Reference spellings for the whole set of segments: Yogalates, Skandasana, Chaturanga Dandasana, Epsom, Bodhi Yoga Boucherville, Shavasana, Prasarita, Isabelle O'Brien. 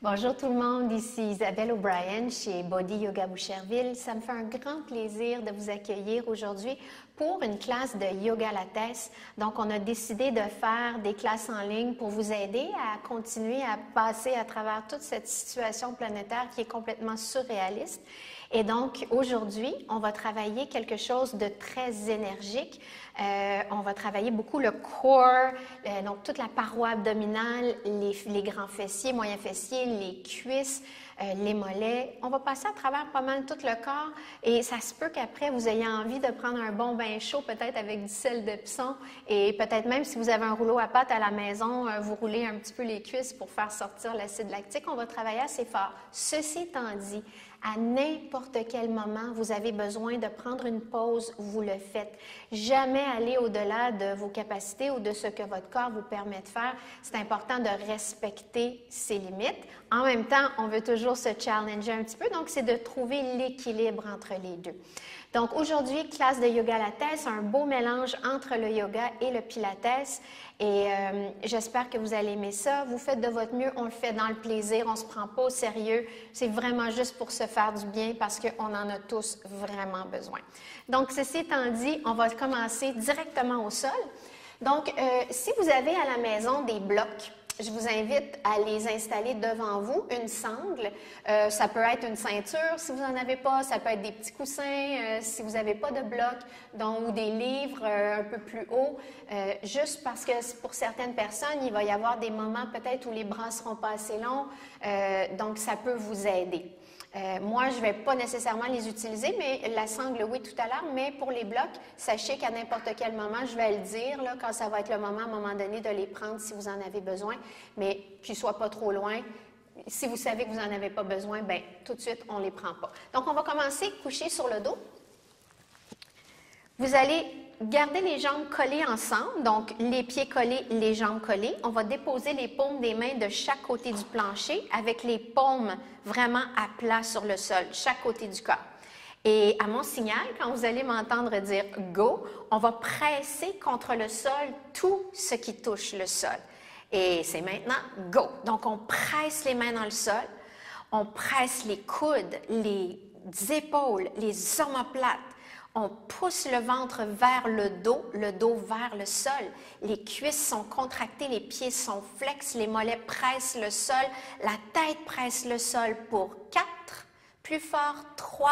Bonjour tout le monde, ici Isabelle O'Brien chez Bodhi Yoga Boucherville. Ça me fait un grand plaisir de vous accueillir aujourd'hui pour une classe de Yogalates. Donc, on a décidé de faire des classes en ligne pour vous aider à continuer à passer à travers toute cette situation planétaire qui est complètement surréaliste. Et donc, aujourd'hui, on va travailler quelque chose de très énergique. On va travailler beaucoup le core, donc toute la paroi abdominale, les grands fessiers, moyens fessiers, les cuisses, les mollets. On va passer à travers pas mal tout le corps et ça se peut qu'après, vous ayez envie de prendre un bon bain chaud, peut-être avec du sel de Epsom et peut-être même si vous avez un rouleau à pâte à la maison, vous roulez un petit peu les cuisses pour faire sortir l'acide lactique. On va travailler assez fort. Ceci étant dit, à n'importe quel moment, vous avez besoin de prendre une pause, vous le faites. Jamais aller au-delà de vos capacités ou de ce que votre corps vous permet de faire. C'est important de respecter ses limites. En même temps, on veut toujours se challenger un petit peu, donc c'est de trouver l'équilibre entre les deux. Donc aujourd'hui, classe de Yogalates, un beau mélange entre le yoga et le pilates. Et j'espère que vous allez aimer ça. Vous faites de votre mieux, on le fait dans le plaisir, on ne se prend pas au sérieux. C'est vraiment juste pour se faire du bien parce qu'on en a tous vraiment besoin. Donc ceci étant dit, on va commencer directement au sol. Donc si vous avez à la maison des blocs, je vous invite à les installer devant vous, une sangle. Ça peut être une ceinture si vous n'en avez pas, ça peut être des petits coussins si vous n'avez pas de bloc, donc, ou des livres un peu plus haut. Juste parce que pour certaines personnes, il va y avoir des moments peut-être où les bras ne seront pas assez longs, donc ça peut vous aider. Moi, je ne vais pas nécessairement les utiliser, mais la sangle, oui, tout à l'heure, mais pour les blocs, sachez qu'à n'importe quel moment, je vais le dire, là, quand ça va être le moment, à un moment donné, de les prendre si vous en avez besoin, mais qu'ils ne soient pas trop loin. Si vous savez que vous n'en avez pas besoin, bien, tout de suite, on ne les prend pas. Donc, on va commencer couché sur le dos. Vous allez garder les jambes collées ensemble, donc les pieds collés, les jambes collées. On va déposer les paumes des mains de chaque côté du plancher avec les paumes vraiment à plat sur le sol, chaque côté du corps. Et à mon signal, quand vous allez m'entendre dire « go », on va presser contre le sol tout ce qui touche le sol. Et c'est maintenant « go ». Donc, on presse les mains dans le sol, on presse les coudes, les épaules, les omoplates. On pousse le ventre vers le dos vers le sol. Les cuisses sont contractées, les pieds sont flex, les mollets pressent le sol, la tête presse le sol pour 4, plus fort 3,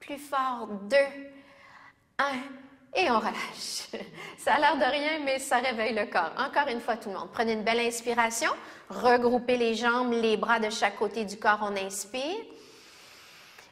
plus fort 2, 1, et on relâche. Ça a l'air de rien, mais ça réveille le corps. Encore une fois, tout le monde. Prenez une belle inspiration, regroupez les jambes, les bras de chaque côté du corps, on inspire.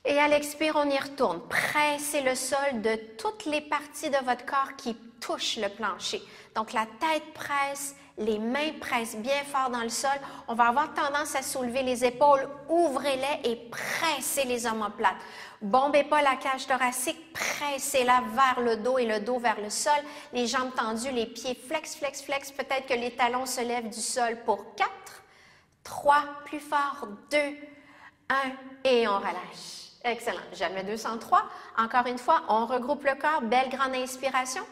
Et à l'expire, on y retourne. Pressez le sol de toutes les parties de votre corps qui touchent le plancher. Donc, la tête presse, les mains pressent bien fort dans le sol. On va avoir tendance à soulever les épaules. Ouvrez-les et pressez les omoplates. Bombez pas la cage thoracique. Pressez-la vers le dos et le dos vers le sol. Les jambes tendues, les pieds flex, flex, flex. Peut-être que les talons se lèvent du sol pour 4, 3, plus fort, 2, 1 et on relâche. Excellent. Jamais 203. Encore une fois, on regroupe le corps. Belle grande inspiration.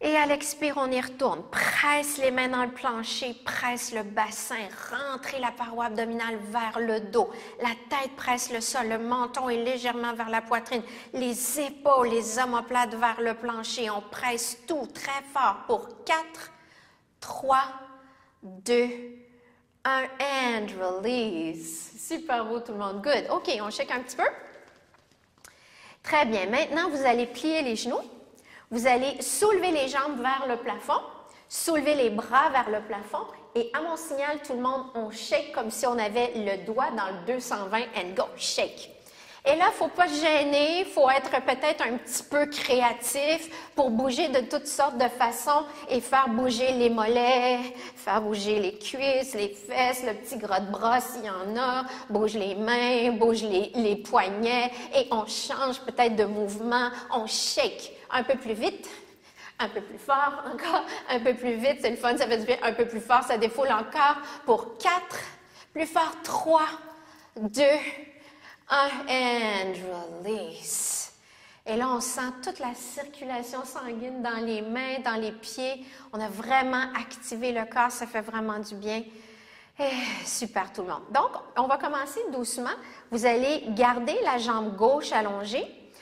Et à l'expire, on y retourne. Presse les mains dans le plancher. Presse le bassin. Rentrez la paroi abdominale vers le dos. La tête presse le sol. Le menton est légèrement vers la poitrine. Les épaules, les omoplates vers le plancher. On presse tout très fort pour 4, 3, 2, and release. Super beau tout le monde. Good. OK, on shake un petit peu. Très bien. Maintenant, vous allez plier les genoux. Vous allez soulever les jambes vers le plafond. Soulever les bras vers le plafond. Et à mon signal, tout le monde, on shake comme si on avait le doigt dans le 220 and go. Shake. Et là, il ne faut pas se gêner, il faut être peut-être un petit peu créatif pour bouger de toutes sortes de façons et faire bouger les mollets, faire bouger les cuisses, les fesses, le petit gras de bras s'il y en a, bouge les mains, bouge les poignets et on change peut-être de mouvement, on shake un peu plus vite. Un peu plus fort encore, un peu plus vite, c'est le fun, ça fait du bien, un peu plus fort, ça défoule encore pour 4, plus fort, 3, 2, 1, and release. Et là, on sent toute la circulation sanguine dans les mains, dans les pieds. On a vraiment activé le corps, ça fait vraiment du bien. Super tout le monde. Donc, on va commencer doucement. Vous allez garder la jambe gauche allongée,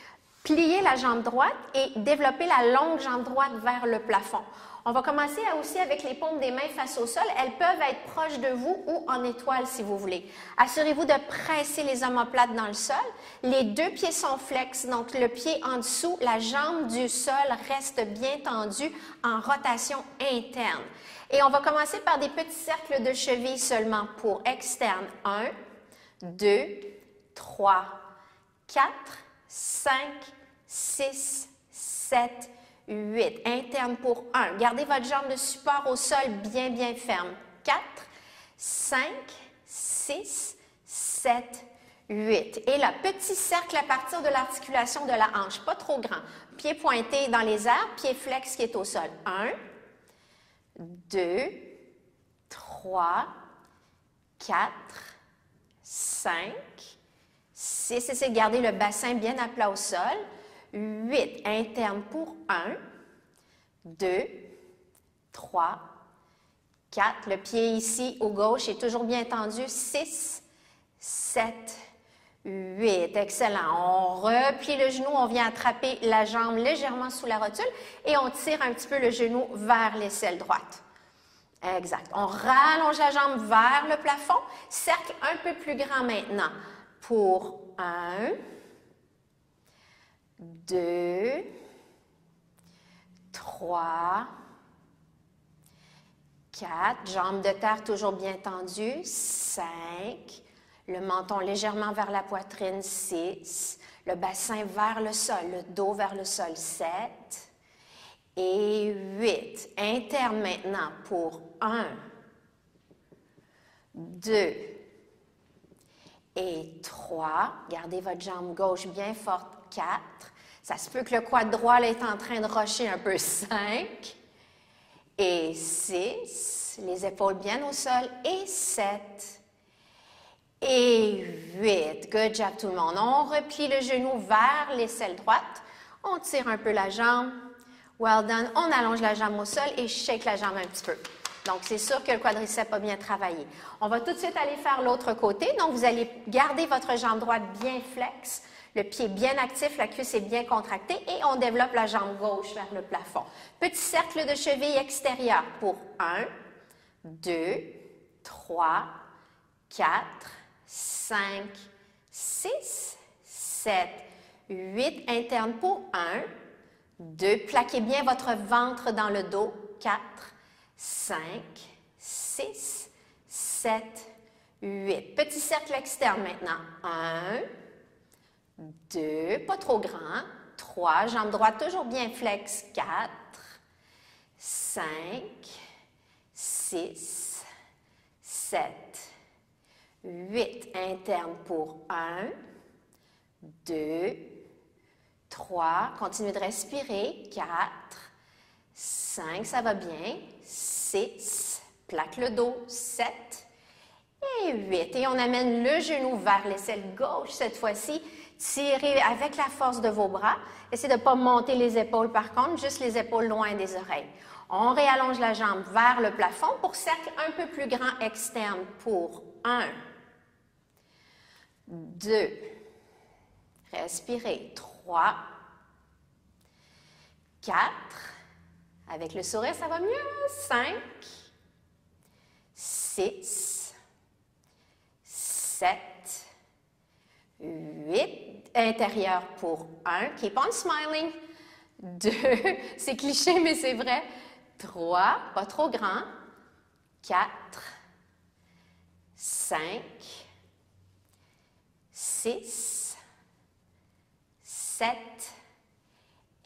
plier la jambe droite et développer la longue jambe droite vers le plafond. On va commencer aussi avec les paumes des mains face au sol. Elles peuvent être proches de vous ou en étoile si vous voulez. Assurez-vous de presser les omoplates dans le sol. Les deux pieds sont flex, donc le pied en dessous, la jambe du sol reste bien tendue en rotation interne. Et on va commencer par des petits cercles de cheville seulement pour externe. 1, 2, 3, 4, 5, 6, 7, 8. Interne pour 1. Gardez votre jambe de support au sol bien, bien ferme. 4, 5, 6, 7, 8. Et là, petit cercle à partir de l'articulation de la hanche, pas trop grand. Pied pointé dans les airs, pied flex qui est au sol. 1, 2, 3, 4, 5, 6. Essayez de garder le bassin bien à plat au sol. 8. Interne pour 1, 2, 3, 4. Le pied ici au gauche est toujours bien tendu. 6, 7, 8. Excellent. On replie le genou, on vient attraper la jambe légèrement sous la rotule et on tire un petit peu le genou vers l'aisselle droite. Exact. On rallonge la jambe vers le plafond. Cercle un peu plus grand maintenant. Pour 1, 2, 3, 4. Jambes de terre toujours bien tendues. 5. Le menton légèrement vers la poitrine. 6. Le bassin vers le sol. Le dos vers le sol. 7. Et 8. Interne maintenant pour 1, 2 et 3. Gardez votre jambe gauche bien forte. 4. Ça se peut que le quad droit là, est en train de rocher un peu. 5 et 6. Les épaules bien au sol. Et 7 et 8. Good job tout le monde. On replie le genou vers l'aisselle droite. On tire un peu la jambe. Well done. On allonge la jambe au sol et shake la jambe un petit peu. Donc, c'est sûr que le quadriceps a bien travaillé. On va tout de suite aller faire l'autre côté. Donc, vous allez garder votre jambe droite bien flex. Le pied bien actif, la cuisse est bien contractée et on développe la jambe gauche vers le plafond. Petit cercle de cheville extérieure pour 1, 2, 3, 4, 5, 6, 7, 8. Interne pour 1, 2. Plaquez bien votre ventre dans le dos. 4, 5, 6, 7, 8. Petit cercle externe maintenant. 1, 2, pas trop grand, 3, jambe droite toujours bien flex, 4, 5, 6, 7, 8, interne pour 1, 2, 3, continuez de respirer, 4, 5, ça va bien, 6, plaque le dos, 7, et 8, et on amène le genou vers l'aisselle gauche cette fois-ci. Tirez avec la force de vos bras. Essayez de ne pas monter les épaules par contre, juste les épaules loin des oreilles. On réallonge la jambe vers le plafond pour cercle un peu plus grand externe pour 1, 2, respirez, 3, 4, avec le sourire ça va mieux, 5, 6, 7, 8, intérieur pour 1, keep on smiling, 2, c'est cliché mais c'est vrai, 3, pas trop grand, 4, 5, 6, 7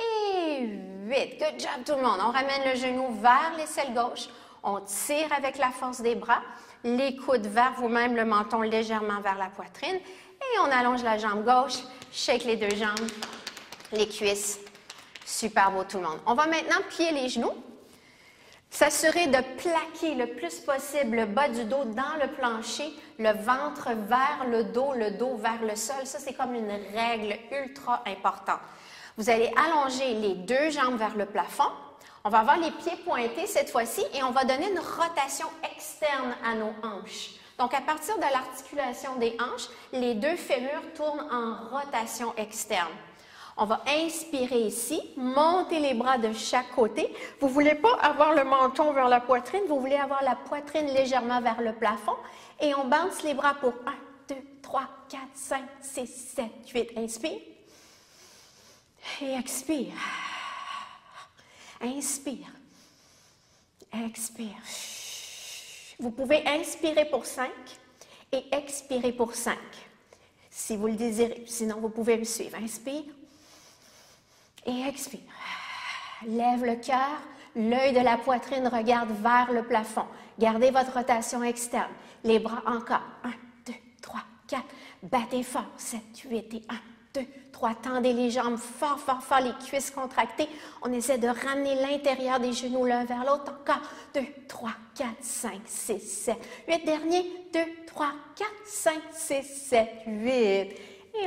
et 8. Good job tout le monde, on ramène le genou vers l'aisselle gauche, on tire avec la force des bras, les coudes vers vous-même, le menton légèrement vers la poitrine. Et on allonge la jambe gauche, shake les deux jambes, les cuisses. Super beau tout le monde. On va maintenant plier les genoux. S'assurer de plaquer le plus possible le bas du dos dans le plancher, le ventre vers le dos vers le sol. Ça, c'est comme une règle ultra importante. Vous allez allonger les deux jambes vers le plafond. On va avoir les pieds pointés cette fois-ci et on va donner une rotation externe à nos hanches. Donc, à partir de l'articulation des hanches, les deux fémurs tournent en rotation externe. On va inspirer ici, monter les bras de chaque côté. Vous ne voulez pas avoir le menton vers la poitrine, vous voulez avoir la poitrine légèrement vers le plafond. Et on bounce les bras pour 1, 2, 3, 4, 5, 6, 7, 8. Inspire. Et expire. Inspire. Expire. Vous pouvez inspirer pour 5 et expirer pour 5, si vous le désirez. Sinon, vous pouvez me suivre. Inspire et expire. Lève le cœur, l'œil de la poitrine regarde vers le plafond. Gardez votre rotation externe. Les bras encore. 1, 2, 3, 4. Battez fort. 7, 8 et 1. 2, 3, tendez les jambes fort, fort, fort, les cuisses contractées. On essaie de ramener l'intérieur des genoux l'un vers l'autre. Encore. 2, 3, 4, 5, 6, 7, 8. Dernier. 2, 3, 4, 5, 6, 7, 8. Et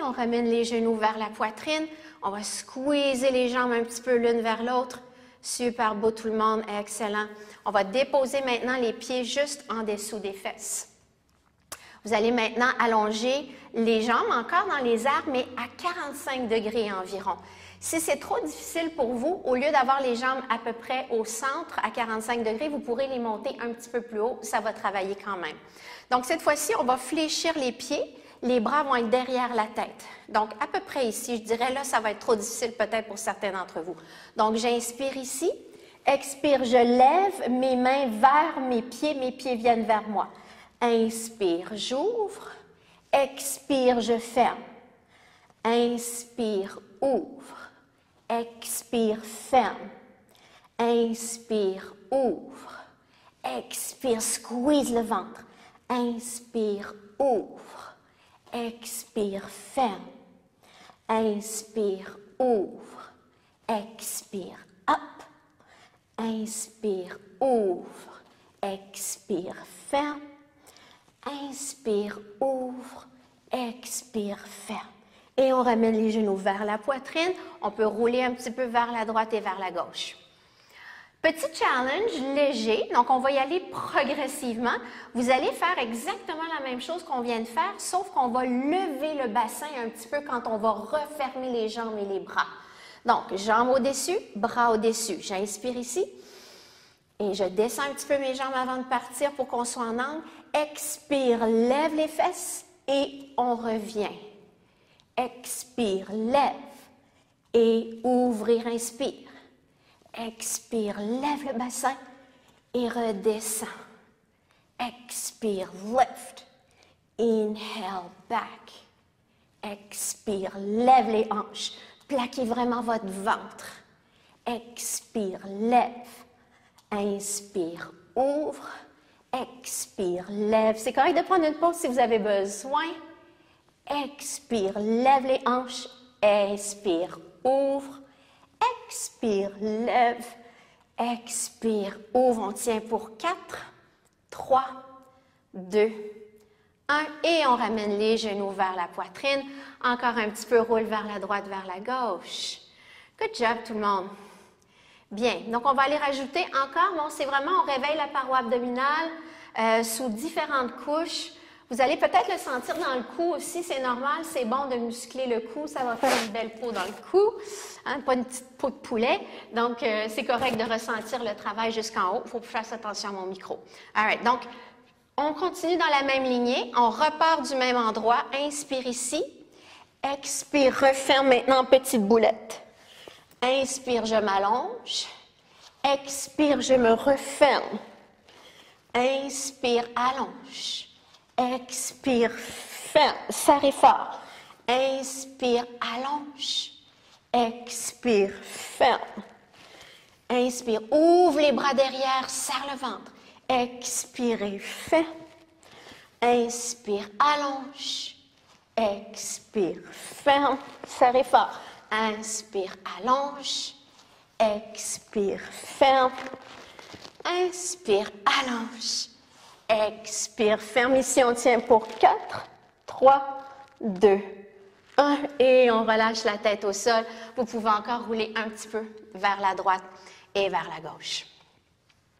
on ramène les genoux vers la poitrine. On va squeezer les jambes un petit peu l'une vers l'autre. Super beau tout le monde. Excellent. On va déposer maintenant les pieds juste en dessous des fesses. Vous allez maintenant allonger les jambes encore dans les airs, mais à 45 degrés environ. Si c'est trop difficile pour vous, au lieu d'avoir les jambes à peu près au centre, à 45 degrés, vous pourrez les monter un petit peu plus haut. Ça va travailler quand même. Donc, cette fois-ci, on va fléchir les pieds. Les bras vont être derrière la tête. Donc, à peu près ici, je dirais là, ça va être trop difficile peut-être pour certains d'entre vous. Donc, j'inspire ici. Expire, je lève mes mains vers mes pieds. Mes pieds viennent vers moi. Inspire, j'ouvre. Expire, je ferme. Inspire, ouvre. Expire, ferme. Inspire, ouvre. Expire, squeeze le ventre. Inspire, ouvre. Expire, ferme. Inspire, ouvre. Expire, hop. Inspire, ouvre. Expire, ferme. Inspire, ouvre, expire, ferme. Et on ramène les genoux vers la poitrine. On peut rouler un petit peu vers la droite et vers la gauche. Petit challenge léger, donc on va y aller progressivement. Vous allez faire exactement la même chose qu'on vient de faire, sauf qu'on va lever le bassin un petit peu quand on va refermer les jambes et les bras. Donc, jambes au-dessus, bras au-dessus. J'inspire ici. Et je descends un petit peu mes jambes avant de partir pour qu'on soit en angle. Expire, lève les fesses et on revient. Expire, lève et ouvrir, inspire. Expire, lève le bassin et redescend. Expire, lift. Inhale, back. Expire, lève les hanches. Plaquez vraiment votre ventre. Expire, lève. Inspire, ouvre, expire, lève. C'est correct de prendre une pause si vous avez besoin. Expire, lève les hanches. Inspire, ouvre, expire, lève. Expire, ouvre. On tient pour 4, 3, 2, 1. Et on ramène les genoux vers la poitrine. Encore un petit peu, roule vers la droite, vers la gauche. Good job tout le monde. Bien, donc on va aller rajouter encore, bon, c'est vraiment, on réveille la paroi abdominale sous différentes couches. Vous allez peut-être le sentir dans le cou aussi, c'est normal, c'est bon de muscler le cou, ça va faire une belle peau dans le cou, hein, pas une petite peau de poulet. Donc, c'est correct de ressentir le travail jusqu'en haut, il faut que je fasse attention à mon micro. All right, donc, on continue dans la même lignée, on repart du même endroit, inspire ici, expire, referme maintenant petite boulette. Inspire, je m'allonge. Expire, je me referme. Inspire, allonge. Expire, ferme. Serrez fort. Inspire, allonge. Expire, ferme. Inspire, ouvre les bras derrière, serre le ventre. Expirez, ferme. Inspire, allonge. Expire, ferme. Serrez fort. Inspire, allonge. Expire, ferme. Inspire, allonge. Expire, ferme. Ici, on tient pour 4, 3, 2, 1. Et on relâche la tête au sol. Vous pouvez encore rouler un petit peu vers la droite et vers la gauche.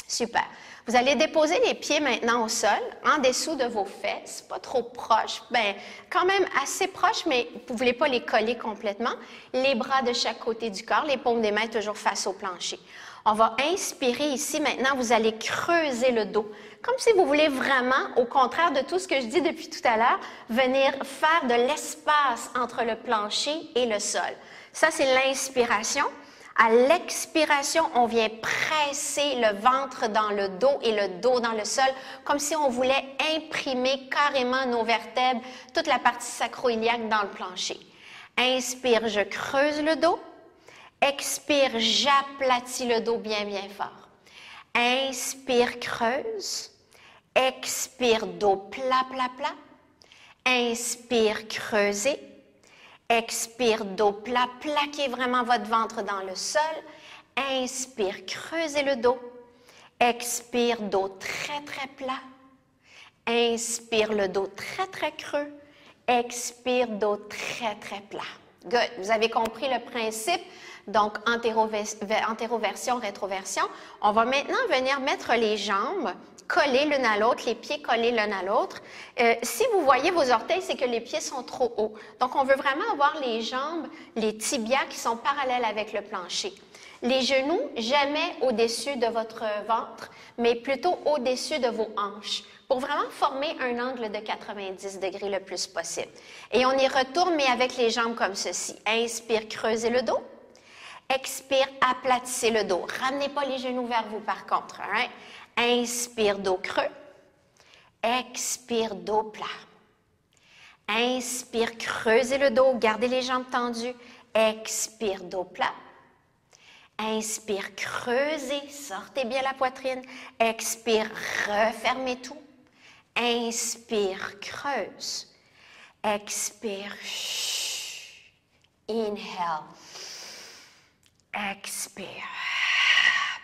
Super. Vous allez déposer les pieds maintenant au sol, en dessous de vos fesses, pas trop proche, bien, quand même assez proche, mais vous ne voulez pas les coller complètement. Les bras de chaque côté du corps, les paumes des mains toujours face au plancher. On va inspirer ici. Maintenant, vous allez creuser le dos, comme si vous voulez vraiment, au contraire de tout ce que je dis depuis tout à l'heure, venir faire de l'espace entre le plancher et le sol. Ça, c'est l'inspiration. À l'expiration, on vient presser le ventre dans le dos et le dos dans le sol, comme si on voulait imprimer carrément nos vertèbres, toute la partie sacro-iliaque dans le plancher. Inspire, je creuse le dos. Expire, j'aplatis le dos bien, bien fort. Inspire, creuse. Expire, dos plat, plat, plat. Inspire, creusez. Expire, dos plat, plaquez vraiment votre ventre dans le sol. Inspire, creusez le dos. Expire, dos très, très plat. Inspire, le dos très, très creux. Expire, dos très, très plat. Good. Vous avez compris le principe. Donc, antéroversion, rétroversion. On va maintenant venir mettre les jambes collées l'une à l'autre, les pieds collés l'un à l'autre. Si vous voyez vos orteils, c'est que les pieds sont trop hauts. Donc, on veut vraiment avoir les jambes, les tibias qui sont parallèles avec le plancher. Les genoux, jamais au-dessus de votre ventre, mais plutôt au-dessus de vos hanches, pour vraiment former un angle de 90 degrés le plus possible. Et on y retourne, mais avec les jambes comme ceci. Inspire, creusez le dos. Expire, aplatissez le dos. Ramenez pas les genoux vers vous, par contre. Hein? Inspire, dos creux. Expire, dos plat. Inspire, creusez le dos. Gardez les jambes tendues. Expire, dos plat. Inspire, creusez. Sortez bien la poitrine. Expire, refermez tout. Inspire, creuse. Expire. Inhale. Expire.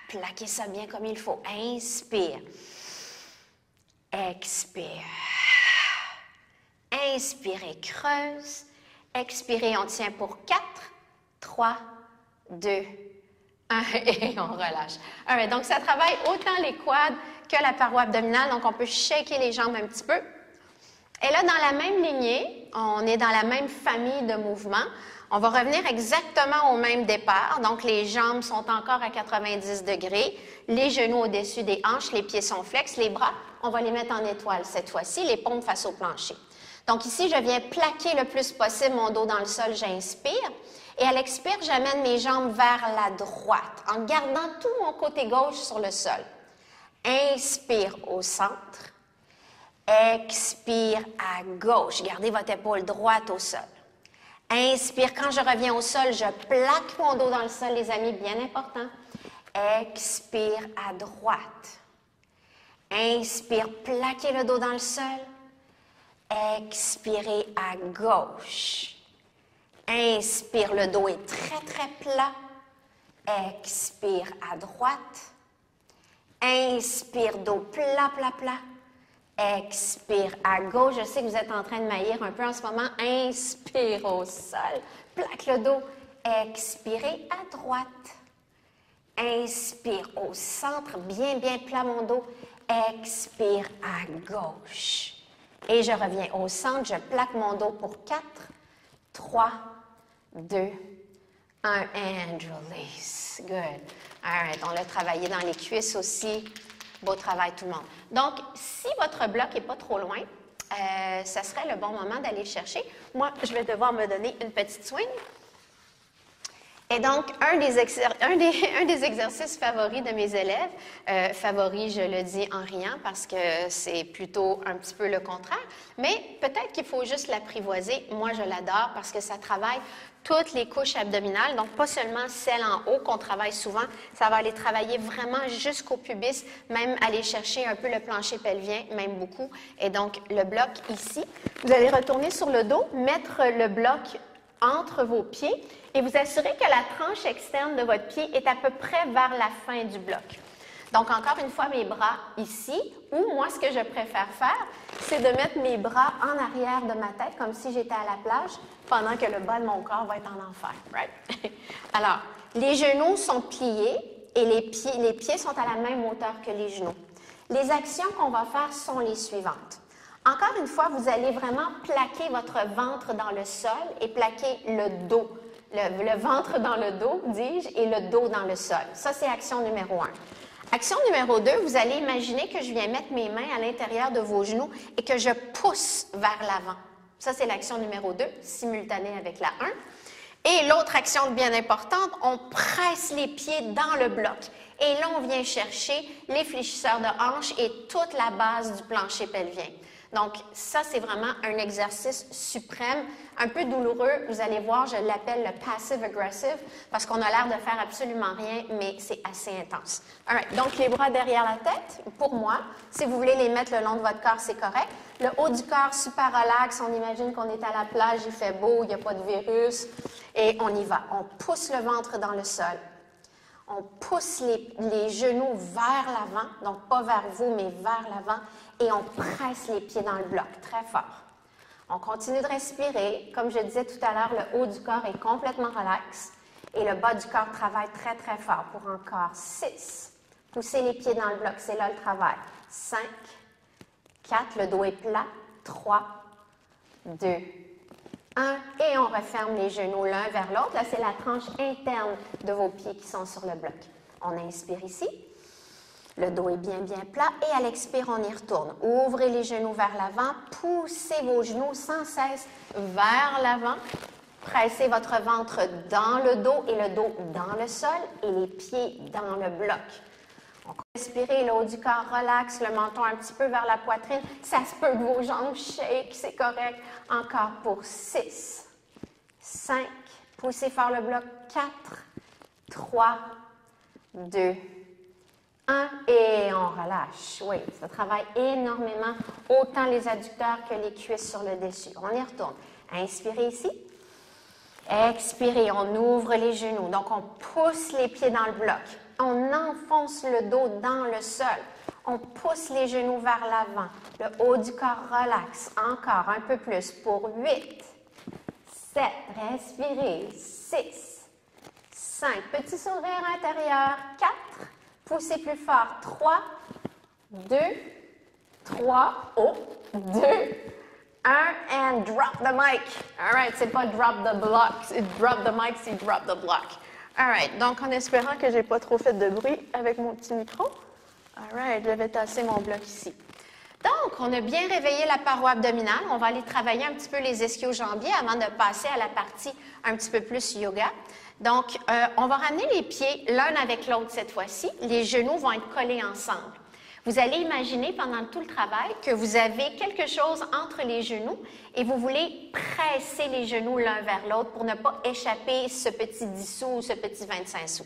Plaquez ça bien comme il faut. Inspire. Expire. Inspirez, creuse. Expirez, on tient pour 4, 3, 2, 1 et on relâche. All right, donc, ça travaille autant les quads que la paroi abdominale. Donc, on peut shaker les jambes un petit peu. Et là, dans la même lignée, on est dans la même famille de mouvements. On va revenir exactement au même départ. Donc, les jambes sont encore à 90 degrés. Les genoux au-dessus des hanches, les pieds sont flex. Les bras, on va les mettre en étoile cette fois-ci, les paumes face au plancher. Donc, ici, je viens plaquer le plus possible mon dos dans le sol. J'inspire. Et à l'expire, j'amène mes jambes vers la droite en gardant tout mon côté gauche sur le sol. Inspire au centre. Expire à gauche. Gardez votre épaule droite au sol. Inspire, quand je reviens au sol, je plaque mon dos dans le sol, les amis, bien important. Expire à droite. Inspire, plaquez le dos dans le sol. Expirez à gauche. Inspire, le dos est très, très plat. Expire à droite. Inspire, dos plat, plat, plat. Expire à gauche. Je sais que vous êtes en train de m'haïr un peu en ce moment. Inspire au sol. Plaque le dos. Expirez à droite. Inspire au centre. Bien, bien plat mon dos. Expire à gauche. Et je reviens au centre. Je plaque mon dos pour 4, 3, 2, 1. And release. Good. All right. On l'a travaillé dans les cuisses aussi. Beau travail tout le monde. Donc, si votre bloc n'est pas trop loin, ça serait le bon moment d'aller le chercher. Moi, je vais devoir me donner une petite swing. Et donc, un des exercices favoris de mes élèves, favoris, je le dis en riant parce que c'est plutôt un petit peu le contraire, mais peut-être qu'il faut juste l'apprivoiser. Moi, je l'adore parce que ça travaille toutes les couches abdominales, donc pas seulement celle en haut qu'on travaille souvent, ça va aller travailler vraiment jusqu'au pubis, même aller chercher un peu le plancher pelvien, même beaucoup. Et donc, le bloc ici, vous allez retourner sur le dos, mettre le bloc entre vos pieds et vous assurez que la tranche externe de votre pied est à peu près vers la fin du bloc. Donc, encore une fois, mes bras ici, ou moi, ce que je préfère faire, c'est de mettre mes bras en arrière de ma tête, comme si j'étais à la plage, pendant que le bas de mon corps va être en enfer. Right? Alors, les genoux sont pliés et les pieds sont à la même hauteur que les genoux. Les actions qu'on va faire sont les suivantes. Encore une fois, vous allez vraiment plaquer votre ventre dans le sol et plaquer le dos. Le ventre dans le dos, dis-je, et le dos dans le sol. Ça, c'est action numéro 1. Action numéro 2, vous allez imaginer que je viens mettre mes mains à l'intérieur de vos genoux et que je pousse vers l'avant. Ça, c'est l'action numéro 2, simultanée avec la 1. Et l'autre action bien importante, on presse les pieds dans le bloc. Et là, on vient chercher les fléchisseurs de hanches et toute la base du plancher pelvien. Donc, ça, c'est vraiment un exercice suprême, un peu douloureux. Vous allez voir, je l'appelle le passive-aggressive parce qu'on a l'air de faire absolument rien, mais c'est assez intense. Alright, donc, les bras derrière la tête, pour moi. Si vous voulez les mettre le long de votre corps, c'est correct. Le haut du corps, super relax. On imagine qu'on est à la plage, il fait beau, il n'y a pas de virus. Et on y va. On pousse le ventre dans le sol. On pousse les genoux vers l'avant, donc pas vers vous, mais vers l'avant, et on presse les pieds dans le bloc, très fort. On continue de respirer. Comme je disais tout à l'heure, le haut du corps est complètement relax et le bas du corps travaille très, très fort pour encore 6. Poussez les pieds dans le bloc, c'est là le travail. 5, 4, le dos est plat, 3, 2, 1, et on referme les genoux l'un vers l'autre. Là, c'est la tranche interne de vos pieds qui sont sur le bloc. On inspire ici. Le dos est bien, bien plat. Et à l'expire, on y retourne. Ouvrez les genoux vers l'avant. Poussez vos genoux sans cesse vers l'avant. Pressez votre ventre dans le dos et le dos dans le sol et les pieds dans le bloc. Respirez, le haut du corps relaxe, le menton un petit peu vers la poitrine. Ça se peut que vos jambes shake, c'est correct. Encore pour 6, 5, poussez fort le bloc, 4, 3, 2, 1 et on relâche. Oui, ça travaille énormément, autant les adducteurs que les cuisses sur le dessus. On y retourne. Inspirez ici. Expirez, on ouvre les genoux. Donc, on pousse les pieds dans le bloc. On enfonce le dos dans le sol. On pousse les genoux vers l'avant. Le haut du corps relaxe. Encore un peu plus pour 8, 7, respirez, 6, 5, petit sourire intérieur, 4, poussez plus fort, 3, 2, 3, oh, 2, 1, and drop the mic. All right, c'est pas drop the block, c'est drop the mic, c'est drop the block. All right, donc en espérant que je n'ai pas trop fait de bruit avec mon petit micro. All right, je vais tasser mon bloc ici. Donc, on a bien réveillé la paroi abdominale. On va aller travailler un petit peu les ischio-jambiers avant de passer à la partie un petit peu plus yoga. Donc, on va ramener les pieds l'un avec l'autre cette fois-ci. Les genoux vont être collés ensemble. Vous allez imaginer pendant tout le travail que vous avez quelque chose entre les genoux et vous voulez presser les genoux l'un vers l'autre pour ne pas échapper ce petit 10 sous ou ce petit 25 sous.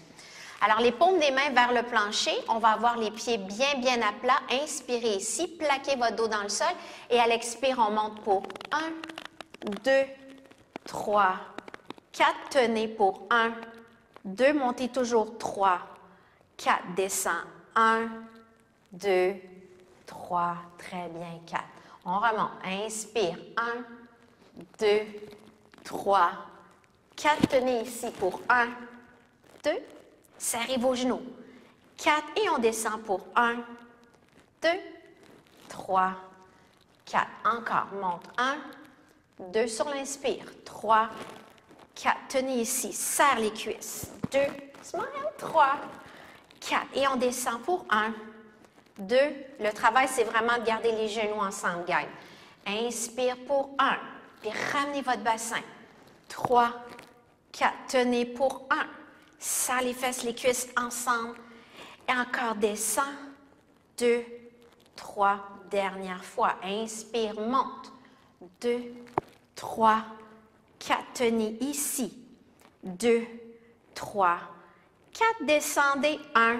Alors, les paumes des mains vers le plancher, on va avoir les pieds bien, bien à plat. Inspirez ici, plaquez votre dos dans le sol et à l'expire, on monte pour 1, 2, 3, 4. Tenez pour 1, 2, montez toujours 3, 4, descend 1, 2, 3, très bien, 4. On remonte. Inspire. 1, 2, 3, 4. Tenez ici pour 1, 2. Serrez vos genoux. 4 et on descend pour 1, 2, 3, 4. Encore. Monte. 1, 2 sur l'inspire. 3, 4. Tenez ici. Serre les cuisses. 2, smile. 3, 4. Et on descend pour 1, 2, le travail, c'est vraiment de garder les genoux ensemble, gang. Inspire pour 1, puis ramenez votre bassin. 3, 4, tenez pour 1. Serre les fesses, les cuisses ensemble. Et encore, descend. 2, 3, dernière fois. Inspire, monte. 2, 3, 4, tenez ici. 2, 3, 4, descendez. 1,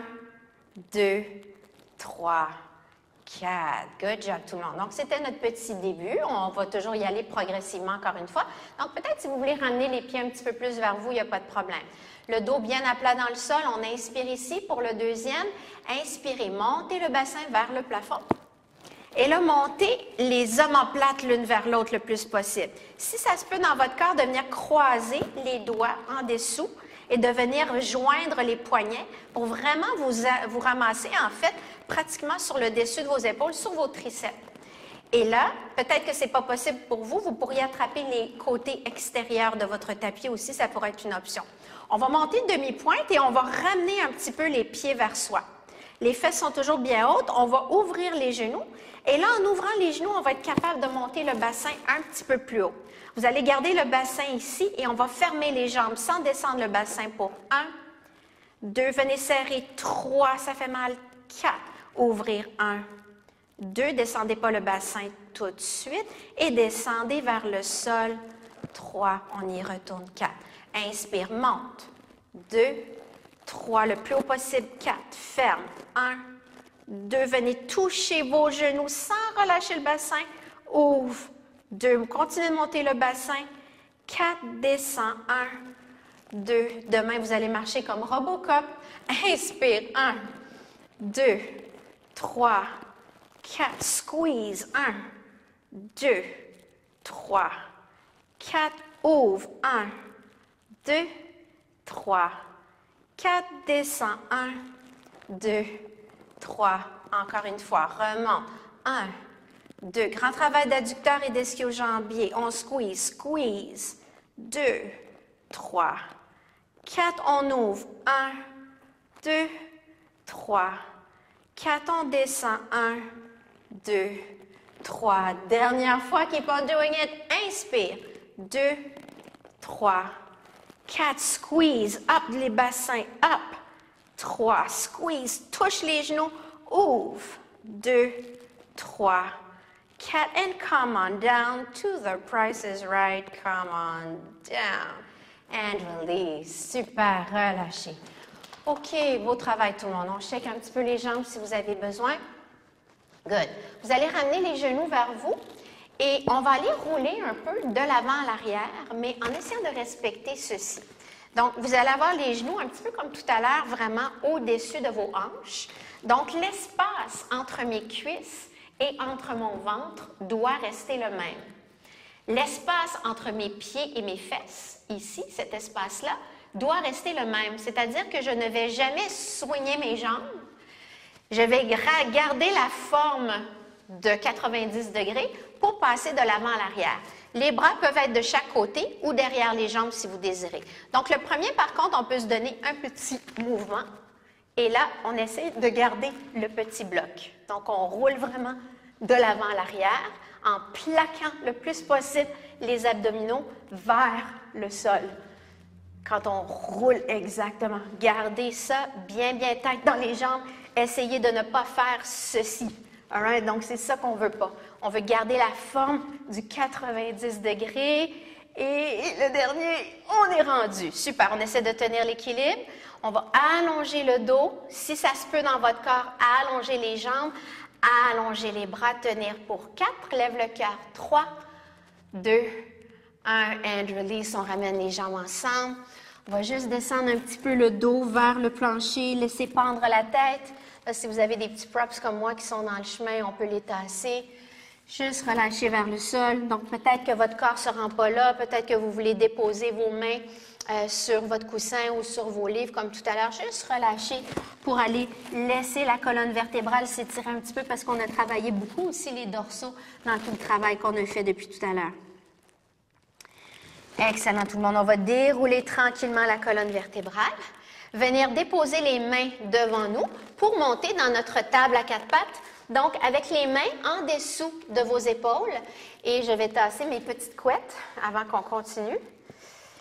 2, 3, 4. Good job, tout le monde. Donc, c'était notre petit début. On va toujours y aller progressivement, encore une fois. Donc, peut-être si vous voulez ramener les pieds un petit peu plus vers vous, il n'y a pas de problème. Le dos bien à plat dans le sol. On inspire ici pour le deuxième. Inspirez. Montez le bassin vers le plafond. Et là, montez les omoplates l'une vers l'autre le plus possible. Si ça se peut dans votre corps, de venir croiser les doigts en dessous et de venir joindre les poignets pour vraiment vous ramasser, en fait, pratiquement sur le dessus de vos épaules, sur vos triceps. Et là, peut-être que ce n'est pas possible pour vous, vous pourriez attraper les côtés extérieurs de votre tapis aussi, ça pourrait être une option. On va monter demi-pointe et on va ramener un petit peu les pieds vers soi. Les fesses sont toujours bien hautes, on va ouvrir les genoux. Et là, en ouvrant les genoux, on va être capable de monter le bassin un petit peu plus haut. Vous allez garder le bassin ici et on va fermer les jambes sans descendre le bassin pour 1, 2, venez serrer, 3, ça fait mal, 4, ouvrir 1, 2, descendez pas le bassin tout de suite et descendez vers le sol, 3, on y retourne, 4, inspire, monte, 2, 3, le plus haut possible, 4, ferme, 1, 2, venez toucher vos genoux sans relâcher le bassin, ouvre, 2, continuez de monter le bassin, 4, descend, 1, 2, demain vous allez marcher comme Robocop, inspire, 1, 2, 3, 4, squeeze, 1, 2, 3, 4, ouvre, 1, 2, 3, 4, descend, 1, 2, 3, encore une fois, remonte, 1, 2, grand travail d'adducteur et d'ischio-jambier. On squeeze, squeeze. 2, 3, 4, on ouvre. 1, 2, 3, 4, on descend. 1, 2, 3. Dernière fois, keep on doing it. Inspire. 2, 3, 4, squeeze. Up les bassins, up. 3, squeeze. Touche les genoux, ouvre. 2, 3, 4, and come on down to the price is right. Come on down and release. Super, relâchez. OK, beau travail tout le monde. On check un petit peu les jambes si vous avez besoin. Good. Vous allez ramener les genoux vers vous et on va aller rouler un peu de l'avant à l'arrière, mais en essayant de respecter ceci. Donc, vous allez avoir les genoux un petit peu comme tout à l'heure, vraiment au-dessus de vos hanches. Donc, l'espace entre mes cuisses et entre mon ventre doit rester le même. L'espace entre mes pieds et mes fesses, ici, cet espace-là, doit rester le même. C'est-à-dire que je ne vais jamais soigner mes jambes. Je vais garder la forme de 90 degrés pour passer de l'avant à l'arrière. Les bras peuvent être de chaque côté ou derrière les jambes si vous désirez. Donc, le premier, par contre, on peut se donner un petit mouvement. Et là, on essaie de garder le petit bloc. Donc, on roule vraiment de l'avant à l'arrière en plaquant le plus possible les abdominaux vers le sol. Quand on roule exactement, gardez ça bien, bien tight dans les jambes. Essayez de ne pas faire ceci. All right? Donc, c'est ça qu'on ne veut pas. On veut garder la forme du 90 degrés. Et le dernier, on est rendu. Super, on essaie de tenir l'équilibre. On va allonger le dos. Si ça se peut dans votre corps, allongez les jambes, allongez les bras, tenir pour 4. Lève le cœur, 3, 2, 1, and release. On ramène les jambes ensemble. On va juste descendre un petit peu le dos vers le plancher, laisser pendre la tête. Là, si vous avez des petits props comme moi qui sont dans le chemin, on peut les tasser. Juste relâcher vers le sol. Donc, peut-être que votre corps ne se rend pas là. Peut-être que vous voulez déposer vos mains sur votre coussin ou sur vos livres, comme tout à l'heure. Juste relâcher pour aller laisser la colonne vertébrale s'étirer un petit peu parce qu'on a travaillé beaucoup aussi les dorsaux dans tout le travail qu'on a fait depuis tout à l'heure. Excellent, tout le monde. On va dérouler tranquillement la colonne vertébrale. Venir déposer les mains devant nous pour monter dans notre table à quatre pattes. Donc, avec les mains en dessous de vos épaules. Et je vais tasser mes petites couettes avant qu'on continue.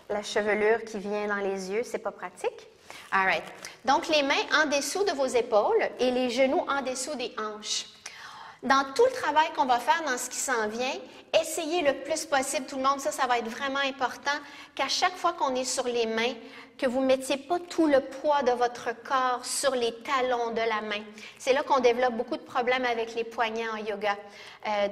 La chevelure qui vient dans les yeux, c'est pas pratique. All right. Donc, les mains en dessous de vos épaules et les genoux en dessous des hanches. Dans tout le travail qu'on va faire, dans ce qui s'en vient, essayez le plus possible, tout le monde, ça va être vraiment important, qu'à chaque fois qu'on est sur les mains, que vous ne mettiez pas tout le poids de votre corps sur les talons de la main. C'est là qu'on développe beaucoup de problèmes avec les poignets en yoga,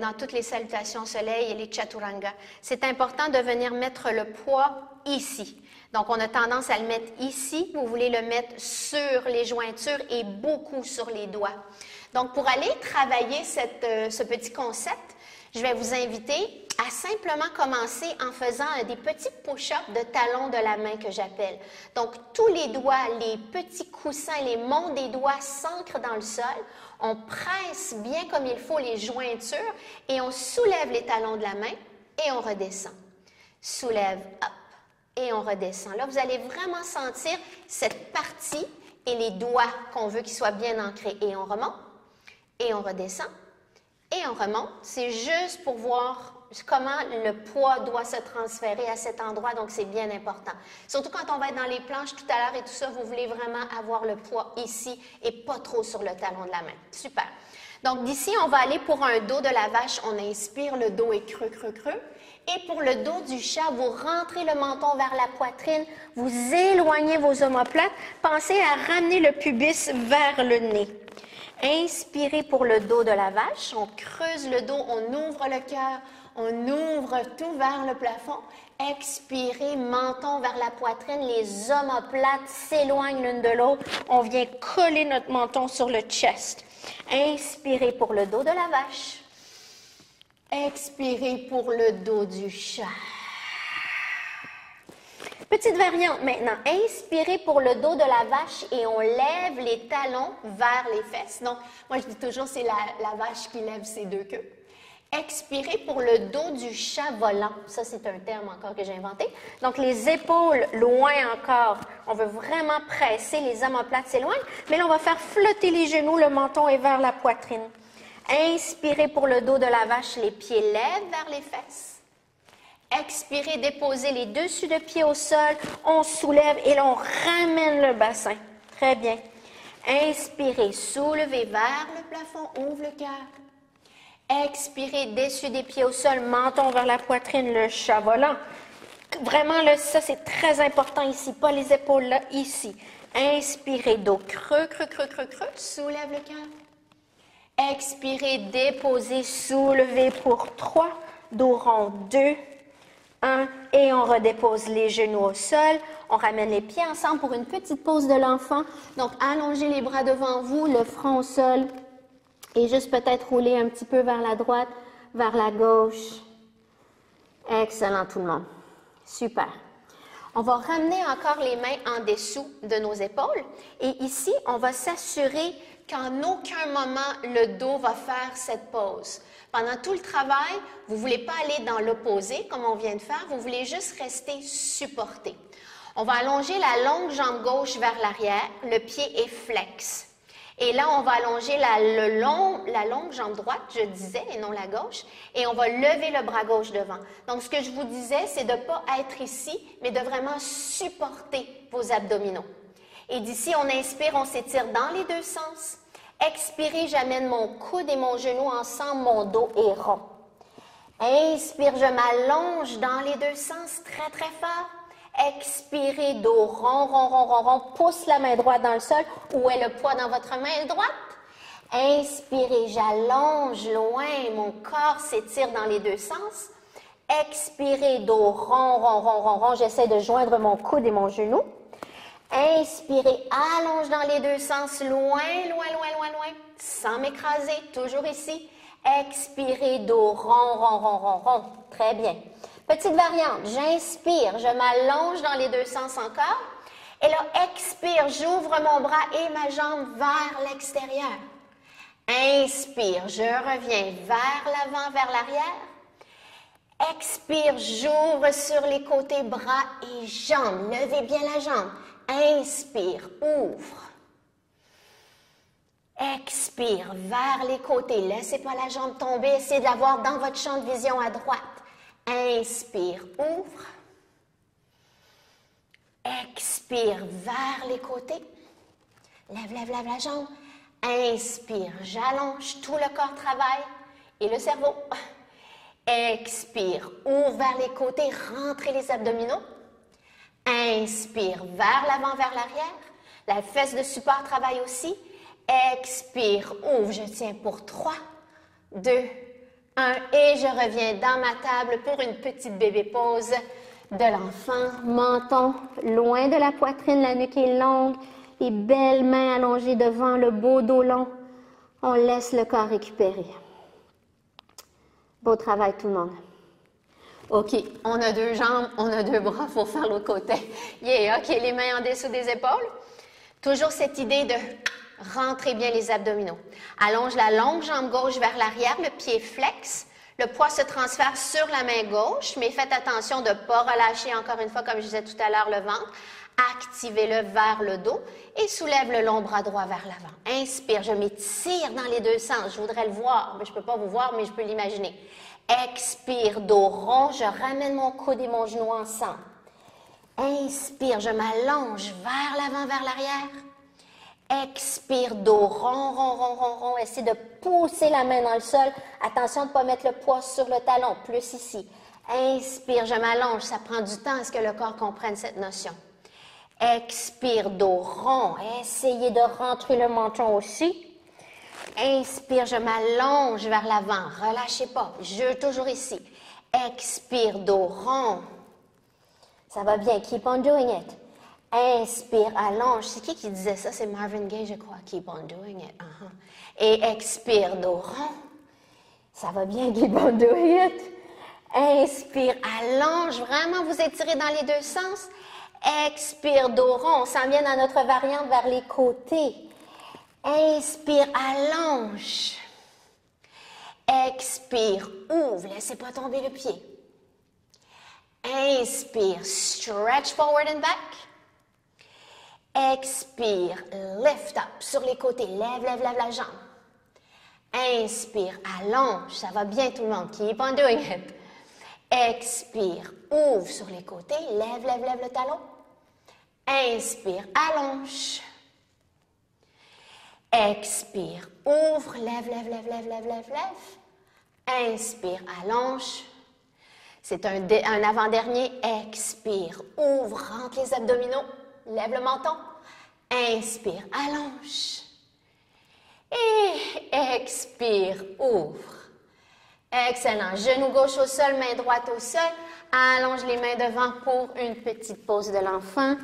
dans toutes les salutations au soleil et les chaturanga. C'est important de venir mettre le poids ici. Donc, on a tendance à le mettre ici. Vous voulez le mettre sur les jointures et beaucoup sur les doigts. Donc, pour aller travailler ce petit concept, je vais vous inviter à simplement commencer en faisant des petits push-ups de talons de la main que j'appelle. Donc, tous les doigts, les petits coussins, les monts des doigts s'ancrent dans le sol. On presse bien comme il faut les jointures et on soulève les talons de la main et on redescend. Soulève, hop, et on redescend. Là, vous allez vraiment sentir cette partie et les doigts qu'on veut qu'ils soient bien ancrés. Et on remonte, et on redescend, et on remonte. C'est juste pour voir comment le poids doit se transférer à cet endroit, donc c'est bien important. Surtout quand on va être dans les planches tout à l'heure et tout ça, vous voulez vraiment avoir le poids ici et pas trop sur le talon de la main. Super. Donc d'ici, on va aller pour un dos de la vache, on inspire, le dos est creux, creux, creux. Et pour le dos du chat, vous rentrez le menton vers la poitrine, vous éloignez vos omoplates, pensez à ramener le pubis vers le nez. Inspirez pour le dos de la vache, on creuse le dos, on ouvre le cœur, on ouvre tout vers le plafond. Expirez, menton vers la poitrine, les omoplates s'éloignent l'une de l'autre. On vient coller notre menton sur le chest. Inspirez pour le dos de la vache. Expirez pour le dos du chat. Petite variante maintenant. Inspirez pour le dos de la vache et on lève les talons vers les fesses. Donc, moi je dis toujours c'est la vache qui lève ses deux queues. Expirez pour le dos du chat volant. Ça, c'est un terme encore que j'ai inventé. Donc, les épaules loin encore. On veut vraiment presser, les omoplates s'éloignent. Mais là, on va faire flotter les genoux, le menton est vers la poitrine. Inspirez pour le dos de la vache, les pieds lèvent vers les fesses. Expirez, déposez les dessus de pieds au sol. On soulève et là, on ramène le bassin. Très bien. Inspirez, soulevez vers le plafond, ouvre le cœur. Expirez, dessus des pieds au sol, menton vers la poitrine, le chat volant. Vraiment, là, ça, c'est très important ici, pas les épaules là, ici. Inspirez, dos creux, creux, creux, creux, creux, soulève le cœur. Expirez, déposez, soulevez pour 3, dos rond, 2, 1, et on redépose les genoux au sol. On ramène les pieds ensemble pour une petite pose de l'enfant. Donc, allongez les bras devant vous, le front au sol. Et juste peut-être rouler un petit peu vers la droite, vers la gauche. Excellent tout le monde. Super. On va ramener encore les mains en dessous de nos épaules. Et ici, on va s'assurer qu'en aucun moment, le dos va faire cette pause. Pendant tout le travail, vous ne voulez pas aller dans l'opposé comme on vient de faire. Vous voulez juste rester supporté. On va allonger la longue jambe gauche vers l'arrière. Le pied est flex. Et là, on va allonger la longue jambe droite, je disais, et non la gauche. Et on va lever le bras gauche devant. Donc, ce que je vous disais, c'est de ne pas être ici, mais de vraiment supporter vos abdominaux. Et d'ici, on inspire, on s'étire dans les deux sens. Expirez, j'amène mon coude et mon genou ensemble, mon dos est rond. Inspire, je m'allonge dans les deux sens, très, très fort. Expirez, dos rond, rond, rond, rond, rond. Pousse la main droite dans le sol. Où est le poids dans votre main droite? Inspirez, j'allonge loin. Mon corps s'étire dans les deux sens. Expirez, dos rond, rond, rond, rond, rond. J'essaie de joindre mon coude et mon genou. Inspirez, allonge dans les deux sens. Loin, loin, loin, loin, loin. Sans m'écraser, toujours ici. Expirez, dos rond, rond, rond, rond, rond. Très bien. Petite variante, j'inspire, je m'allonge dans les deux sens encore. Et là, expire, j'ouvre mon bras et ma jambe vers l'extérieur. Inspire, je reviens vers l'avant, vers l'arrière. Expire, j'ouvre sur les côtés, bras et jambes. Levez bien la jambe. Inspire, ouvre. Expire, vers les côtés. Laissez pas la jambe tomber, essayez de la voir dans votre champ de vision à droite. Inspire, ouvre. Expire, vers les côtés. Lève, lève, lève la jambe. Inspire, j'allonge, tout le corps travaille et le cerveau. Expire, ouvre vers les côtés, rentrez les abdominaux. Inspire, vers l'avant, vers l'arrière. La fesse de support travaille aussi. Expire, ouvre, je tiens pour 3, 2, 1. Et je reviens dans ma table pour une petite bébé pause de l'enfant. Menton loin de la poitrine, la nuque est longue. Les belles mains allongées devant, le beau dos long. On laisse le corps récupérer. Beau travail tout le monde. OK, on a deux jambes, on a deux bras, il faut faire l'autre côté. Yeah, OK, les mains en dessous des épaules. Toujours cette idée de rentrer bien les abdominaux. Allonge la longue jambe gauche vers l'arrière, le pied flex. Le poids se transfère sur la main gauche, mais faites attention de ne pas relâcher encore une fois, comme je disais tout à l'heure, le ventre. Activez-le vers le dos et soulève le long bras droit vers l'avant. Inspire, je m'étire dans les deux sens. Je voudrais le voir, mais je ne peux pas vous voir, mais je peux l'imaginer. Expire, dos rond, je ramène mon coude et mon genou ensemble. Inspire, je m'allonge vers l'avant, vers l'arrière. Expire, dos rond, rond, rond, rond, rond. Essayez de pousser la main dans le sol. Attention de ne pas mettre le poids sur le talon, plus ici. Inspire, je m'allonge. Ça prend du temps à ce que le corps comprenne cette notion. Expire, dos rond. Essayez de rentrer le menton aussi. Inspire, je m'allonge vers l'avant. Relâchez pas. Je toujours ici. Expire, dos rond. Ça va bien. Keep on doing it. Inspire, allonge. C'est qui disait ça? C'est Marvin Gaye, je crois. Keep on doing it. Et expire, dos rond. Ça va bien. Keep on doing it. Inspire, allonge. Vraiment, vous étirez dans les deux sens. Expire, dos rond. On s'en vient dans notre variante vers les côtés. Inspire, allonge. Expire, ouvre. Laissez pas tomber le pied. Inspire, stretch forward and back. Expire, lift up sur les côtés. Lève, lève, lève la jambe. Inspire, allonge. Ça va bien tout le monde. Keep on doing it. Expire, ouvre sur les côtés, lève, lève, lève le talon. Inspire, allonge. Expire, ouvre, lève, lève, lève, lève, lève, lève, lève. Inspire, allonge. C'est un avant-dernier. Expire, ouvre, rentre les abdominaux, lève le menton. Inspire, allonge. Et expire, ouvre. Excellent. Genou gauche au sol, main droite au sol. Allonge les mains devant pour une petite pause de l'enfant.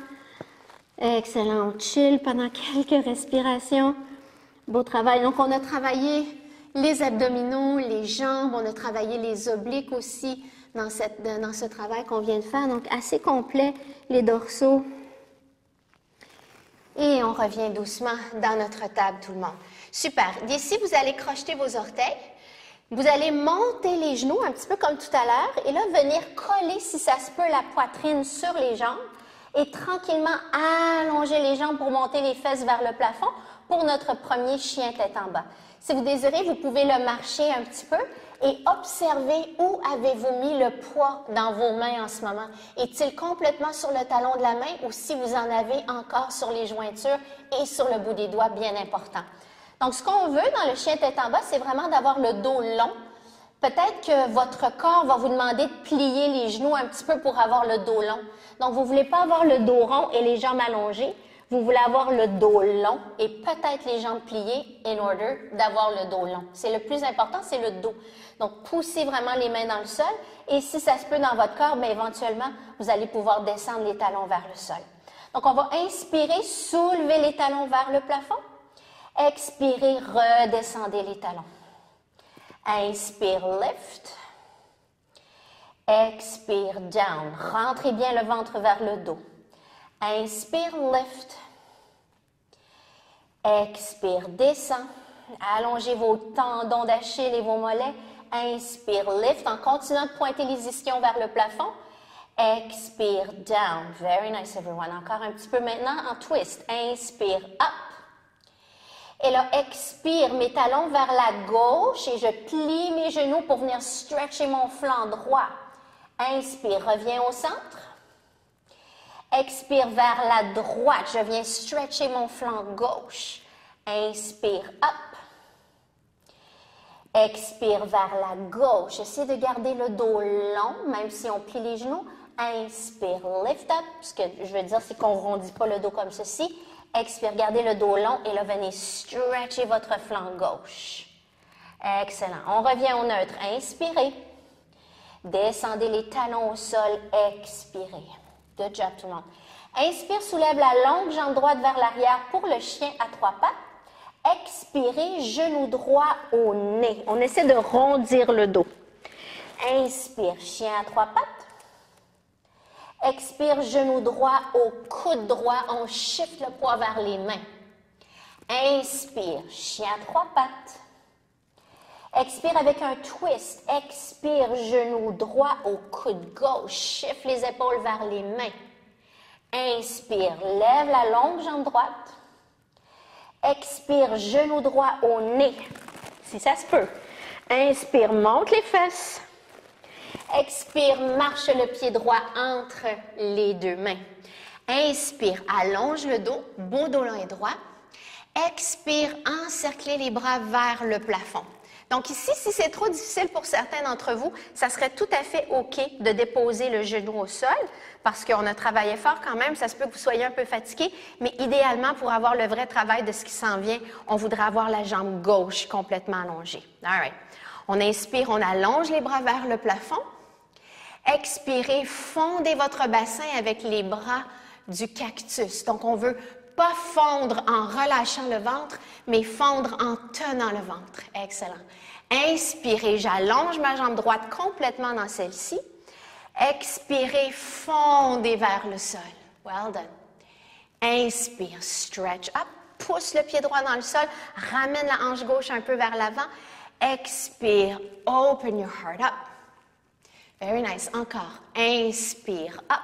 Excellent. On chill pendant quelques respirations. Beau travail. Donc, on a travaillé les abdominaux, les jambes. On a travaillé les obliques aussi dans ce travail qu'on vient de faire. Donc, assez complet, les dorsaux. Et on revient doucement dans notre table, tout le monde. Super. D'ici, vous allez crocheter vos orteils. Vous allez monter les genoux un petit peu comme tout à l'heure et là, venir coller, si ça se peut, la poitrine sur les jambes et tranquillement allonger les jambes pour monter les fesses vers le plafond pour notre premier chien tête en bas. Si vous désirez, vous pouvez le marcher un petit peu et observer où avez-vous mis le poids dans vos mains en ce moment. Est-il complètement sur le talon de la main ou si vous en avez encore sur les jointures et sur le bout des doigts, bien important. Donc, ce qu'on veut dans le chien tête en bas, c'est vraiment d'avoir le dos long. Peut-être que votre corps va vous demander de plier les genoux un petit peu pour avoir le dos long. Donc, vous ne voulez pas avoir le dos rond et les jambes allongées. Vous voulez avoir le dos long et peut-être les jambes pliées in order d'avoir le dos long. C'est le plus important, c'est le dos. Donc, poussez vraiment les mains dans le sol. Et si ça se peut dans votre corps, bien, éventuellement, vous allez pouvoir descendre les talons vers le sol. Donc, on va inspirer, soulever les talons vers le plafond. Expirez, redescendez les talons. Inspire, lift. Expire, down. Rentrez bien le ventre vers le dos. Inspire, lift. Expire, descend. Allongez vos tendons d'Achille et vos mollets. Inspire, lift. En continuant de pointer les ischions vers le plafond. Expire, down. Very nice, everyone. Encore un petit peu maintenant en twist. Inspire, up. Et là, expire mes talons vers la gauche et je plie mes genoux pour venir stretcher mon flanc droit. Inspire, reviens au centre. Expire vers la droite, je viens stretcher mon flanc gauche. Inspire, up. Expire vers la gauche. Essayez de garder le dos long, même si on plie les genoux. Inspire, lift up. Ce que je veux dire, c'est qu'on ne rondit pas le dos comme ceci. Expire, gardez le dos long et là, venez stretcher votre flanc gauche. Excellent. On revient au neutre. Inspirez. Descendez les talons au sol, expirez. Deux jobs tout le monde. Inspire, soulève la longue jambe droite vers l'arrière pour le chien à trois pattes. Expirez, genou droit au nez. On essaie de rondir le dos. Inspire, chien à trois pattes. Expire, genou droit au coude droit. On shift le poids vers les mains. Inspire, chien à trois pattes. Expire avec un twist. Expire, genou droit au coude gauche. Chiffre les épaules vers les mains. Inspire, lève la longue jambe droite. Expire, genou droit au nez, si ça se peut. Inspire, monte les fesses. Expire, marche le pied droit entre les deux mains. Inspire, allonge le dos, beau dos long et droit. Expire, encerclez les bras vers le plafond. Donc ici, si c'est trop difficile pour certains d'entre vous, ça serait tout à fait OK de déposer le genou au sol parce qu'on a travaillé fort quand même. Ça se peut que vous soyez un peu fatigué, mais idéalement, pour avoir le vrai travail de ce qui s'en vient, on voudrait avoir la jambe gauche complètement allongée. All right. On inspire, on allonge les bras vers le plafond. Expirez, fondez votre bassin avec les bras du cactus. Donc on veut pas fondre en relâchant le ventre, mais fondre en tenant le ventre. Excellent. Inspirez, j'allonge ma jambe droite complètement dans celle-ci. Expirez, fondez vers le sol. Well done. Inspire, stretch up, pousse le pied droit dans le sol, ramène la hanche gauche un peu vers l'avant. Expire, open your heart up. Very nice. Encore. Inspire, up.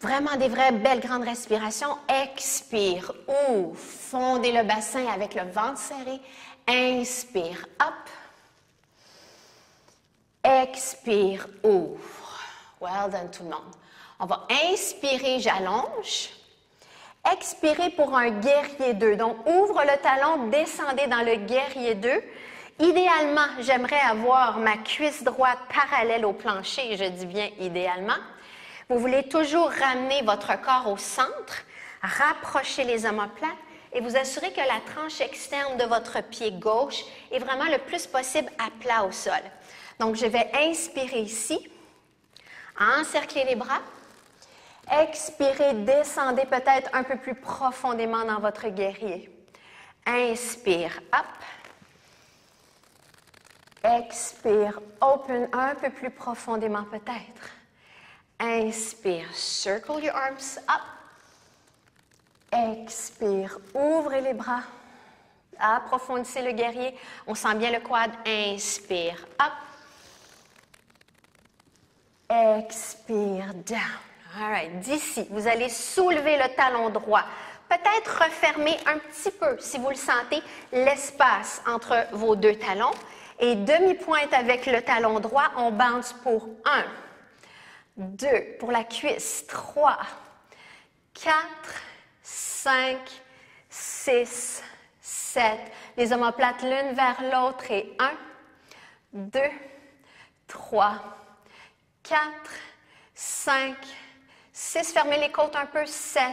Vraiment des vraies belles grandes respirations. Expire, ouf, fondez le bassin avec le ventre serré. Inspire, hop. Expire, ouvre. Well done tout le monde. On va inspirer, j'allonge. Expirez pour un guerrier 2. Donc, ouvre le talon, descendez dans le guerrier 2. Idéalement, j'aimerais avoir ma cuisse droite parallèle au plancher. Je dis bien idéalement. Vous voulez toujours ramener votre corps au centre, rapprocher les omoplates et vous assurer que la tranche externe de votre pied gauche est vraiment le plus possible à plat au sol. Donc, je vais inspirer ici, encercler les bras, expirez, descendez peut-être un peu plus profondément dans votre guerrier. Inspire, hop. Expire, open, un peu plus profondément peut-être. Inspire, circle your arms up. Expire, ouvrez les bras. Approfondissez le guerrier. On sent bien le quad. Inspire, up. Expire, down. All right, d'ici, vous allez soulever le talon droit. Peut-être refermer un petit peu, si vous le sentez, l'espace entre vos deux talons. Et demi-pointe avec le talon droit, on bounce pour 1. 2, pour la cuisse, 3, 4, 5, 6, 7. Les omoplates l'une vers l'autre et 1, 2, 3, 4, 5, 6. Fermez les côtes un peu, 7,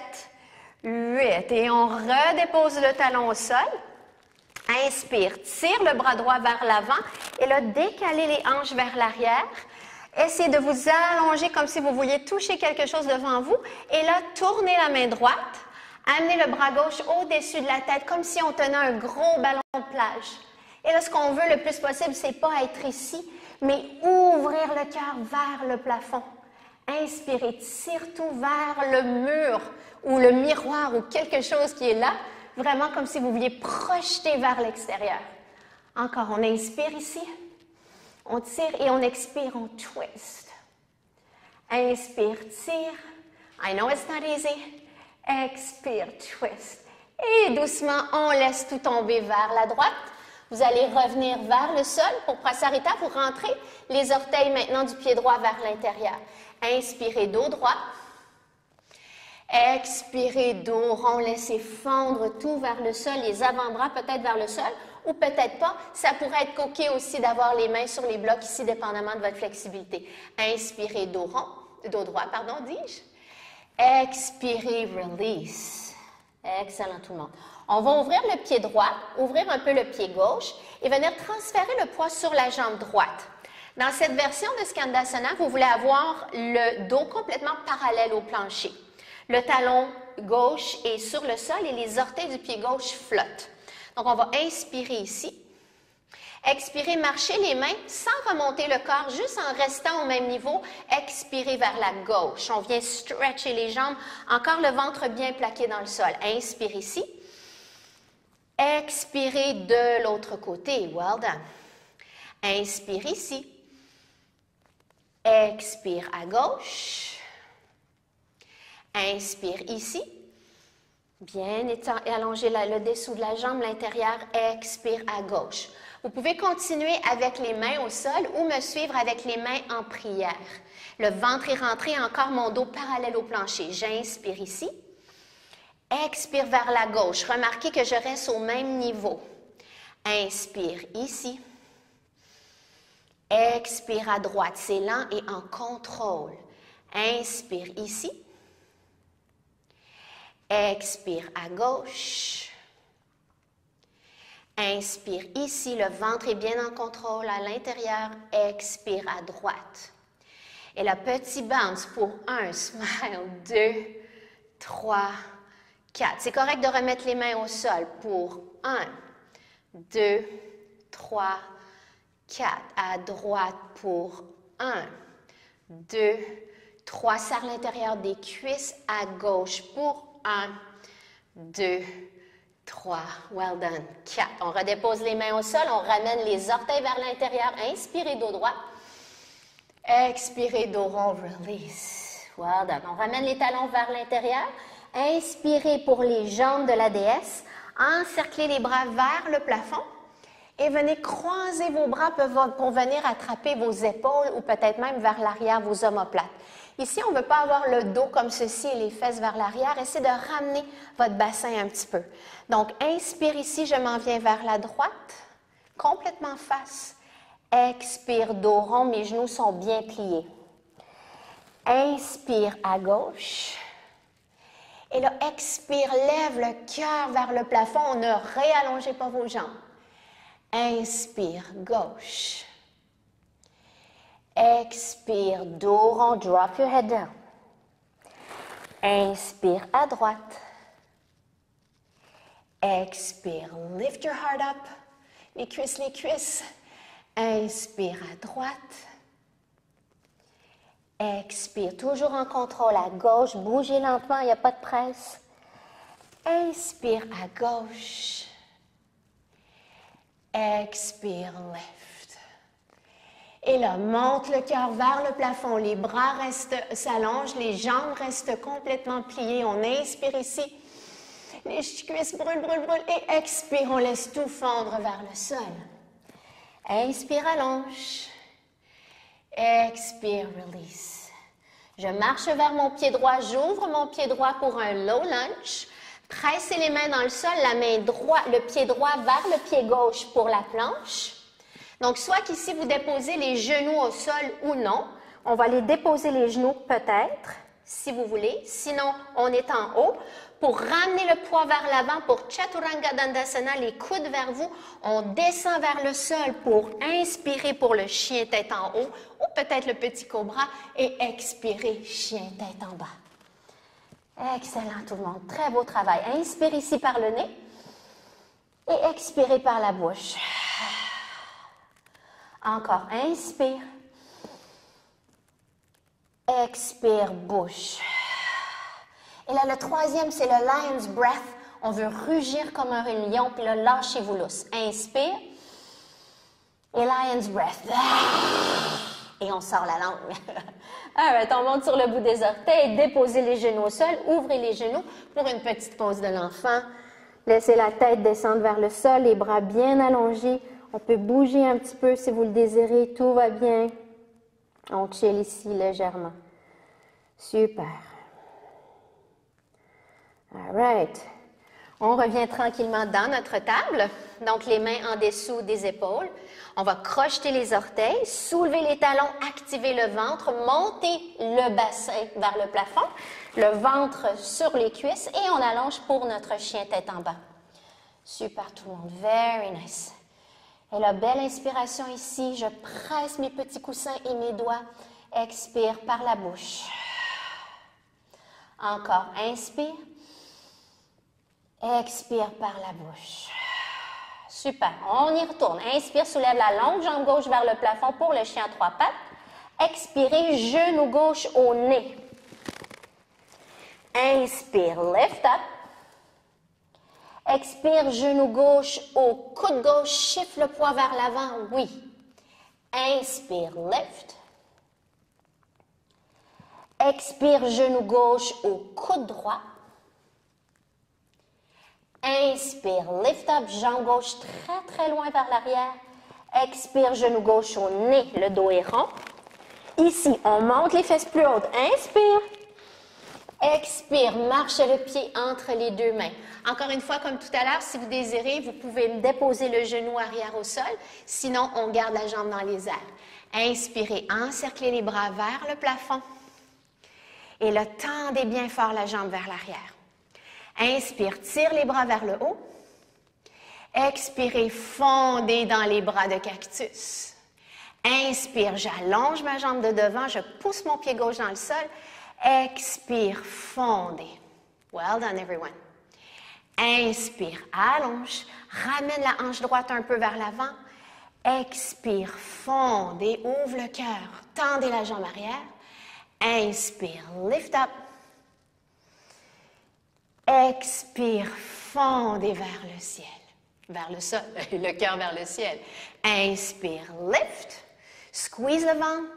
8. Et on redépose le talon au sol. Inspire, tire le bras droit vers l'avant et là, décalez les hanches vers l'arrière. Essayez de vous allonger comme si vous vouliez toucher quelque chose devant vous. Et là, tournez la main droite. Amenez le bras gauche au-dessus de la tête, comme si on tenait un gros ballon de plage. Et là, ce qu'on veut le plus possible, c'est pas être ici, mais ouvrir le cœur vers le plafond. Inspirez, tire tout vers le mur ou le miroir ou quelque chose qui est là. Vraiment comme si vous vouliez projeter vers l'extérieur. Encore, on inspire ici. On tire et on expire, on twist. Inspire, tire. I know it's not easy. Expire, twist. Et doucement, on laisse tout tomber vers la droite. Vous allez revenir vers le sol. Pour Prasarita, vous rentrez les orteils maintenant du pied droit vers l'intérieur. Inspirez, dos droit. Expirez, dos rond. Laissez fondre tout vers le sol, les avant-bras peut-être vers le sol. Ou peut-être pas, ça pourrait être coquet aussi d'avoir les mains sur les blocs ici, dépendamment de votre flexibilité. Inspirez, dos rond, dos droit, pardon, dis-je. Expirez, release. Excellent tout le monde. On va ouvrir le pied droit, ouvrir un peu le pied gauche et venir transférer le poids sur la jambe droite. Dans cette version de Skandasana, vous voulez avoir le dos complètement parallèle au plancher. Le talon gauche est sur le sol et les orteils du pied gauche flottent. Donc, on va inspirer ici. Expirez, marchez les mains sans remonter le corps, juste en restant au même niveau. Expirez vers la gauche. On vient stretcher les jambes, encore le ventre bien plaqué dans le sol. Inspire ici. Expirez de l'autre côté. Well done. Inspire ici. Expire à gauche. Inspire ici. Bien étendre et allonger le dessous de la jambe, l'intérieur. Expire à gauche. Vous pouvez continuer avec les mains au sol ou me suivre avec les mains en prière. Le ventre est rentré, encore mon dos parallèle au plancher. J'inspire ici. Expire vers la gauche. Remarquez que je reste au même niveau. Inspire ici. Expire à droite. C'est lent et en contrôle. Inspire ici. Expire à gauche. Inspire ici, le ventre est bien en contrôle à l'intérieur. Expire à droite. Et le petit bounce pour un, smile, 2, 3, 4. C'est correct de remettre les mains au sol pour 1, 2, 3, 4. À droite pour 1, 2, 3. Serre l'intérieur des cuisses. À gauche pour 1, 2, 3. Well done. 4. On redépose les mains au sol. On ramène les orteils vers l'intérieur. Inspirez dos droit. Expirez dos rond. Release. Well done. On ramène les talons vers l'intérieur. Inspirez pour les jambes de la déesse. Encerclez les bras vers le plafond. Et venez croiser vos bras pour venir attraper vos épaules ou peut-être même vers l'arrière vos omoplates. Ici, on ne veut pas avoir le dos comme ceci et les fesses vers l'arrière. Essayez de ramener votre bassin un petit peu. Donc, inspire ici, je m'en viens vers la droite, complètement face. Expire, dos rond, mes genoux sont bien pliés. Inspire à gauche. Et là, expire, lève le cœur vers le plafond. Ne réallongez pas vos jambes. Inspire, gauche. Expire, dos rond, drop your head down. Inspire à droite. Expire, lift your heart up. Les cuisses, les cuisses. Inspire à droite. Expire, toujours en contrôle à gauche. Bougez lentement, il n'y a pas de presse. Inspire à gauche. Expire, lift. Et là, monte le cœur vers le plafond. Les bras s'allongent, les jambes restent complètement pliées. On inspire ici. Les cuisses brûlent, brûlent, brûlent. Et expire, on laisse tout fondre vers le sol. Inspire, allonge. Expire, release. Je marche vers mon pied droit. J'ouvre mon pied droit pour un low lunge. Pressez les mains dans le sol, la main droite, le pied droit vers le pied gauche pour la planche. Donc, soit qu'ici, vous déposez les genoux au sol ou non. On va les déposer les genoux peut-être, si vous voulez. Sinon, on est en haut. Pour ramener le poids vers l'avant, pour Chaturanga Dandasana, les coudes vers vous, on descend vers le sol pour inspirer pour le chien tête en haut ou peut-être le petit cobra et expirer chien tête en bas. Excellent tout le monde, très beau travail. Inspire ici par le nez et expirez par la bouche. Encore, inspire. Expire, bouche. Et là, le troisième, c'est le lion's breath. On veut rugir comme un lion, puis là, lâchez-vous lousse. Inspire. Et lion's breath. Et on sort la langue. Alright, on monte sur le bout des orteils, déposez les genoux au sol, ouvrez les genoux pour une petite pose de l'enfant. Laissez la tête descendre vers le sol, les bras bien allongés. On peut bouger un petit peu si vous le désirez, tout va bien. On chill ici légèrement. Super. Alright. On revient tranquillement dans notre table. Donc, les mains en dessous des épaules. On va crocheter les orteils, soulever les talons, activer le ventre, monter le bassin vers le plafond, le ventre sur les cuisses et on allonge pour notre chien tête en bas. Super tout le monde. Very nice. Et la belle inspiration ici, je presse mes petits coussins et mes doigts. Expire par la bouche. Encore, inspire. Expire par la bouche. Super, on y retourne. Inspire, soulève la longue jambe gauche vers le plafond pour le chien à trois pattes. Expirez, genou gauche au nez. Inspire, lift up. Expire, genou gauche au coude gauche, shift le poids vers l'avant, oui. Inspire, lift. Expire, genou gauche au coude droit. Inspire, lift up, jambe gauche très très loin vers l'arrière. Expire, genou gauche au nez, le dos est rond. Ici, on monte les fesses plus hautes, inspire. Expire, marche le pied entre les deux mains. Encore une fois, comme tout à l'heure, si vous désirez, vous pouvez déposer le genou arrière au sol. Sinon, on garde la jambe dans les airs. Inspirez, encerclez les bras vers le plafond. Et là, tendez bien fort la jambe vers l'arrière. Inspire, tire les bras vers le haut. Expirez, fondez dans les bras de cactus. Inspire, j'allonge ma jambe de devant, je pousse mon pied gauche dans le sol. Expire, fondez. Well done, everyone. Inspire, allonge. Ramène la hanche droite un peu vers l'avant. Expire, fondez. Ouvre le cœur. Tendez la jambe arrière. Inspire, lift up. Expire, fondez vers le ciel. Vers le sol, le cœur vers le ciel. Inspire, lift. Squeeze le ventre.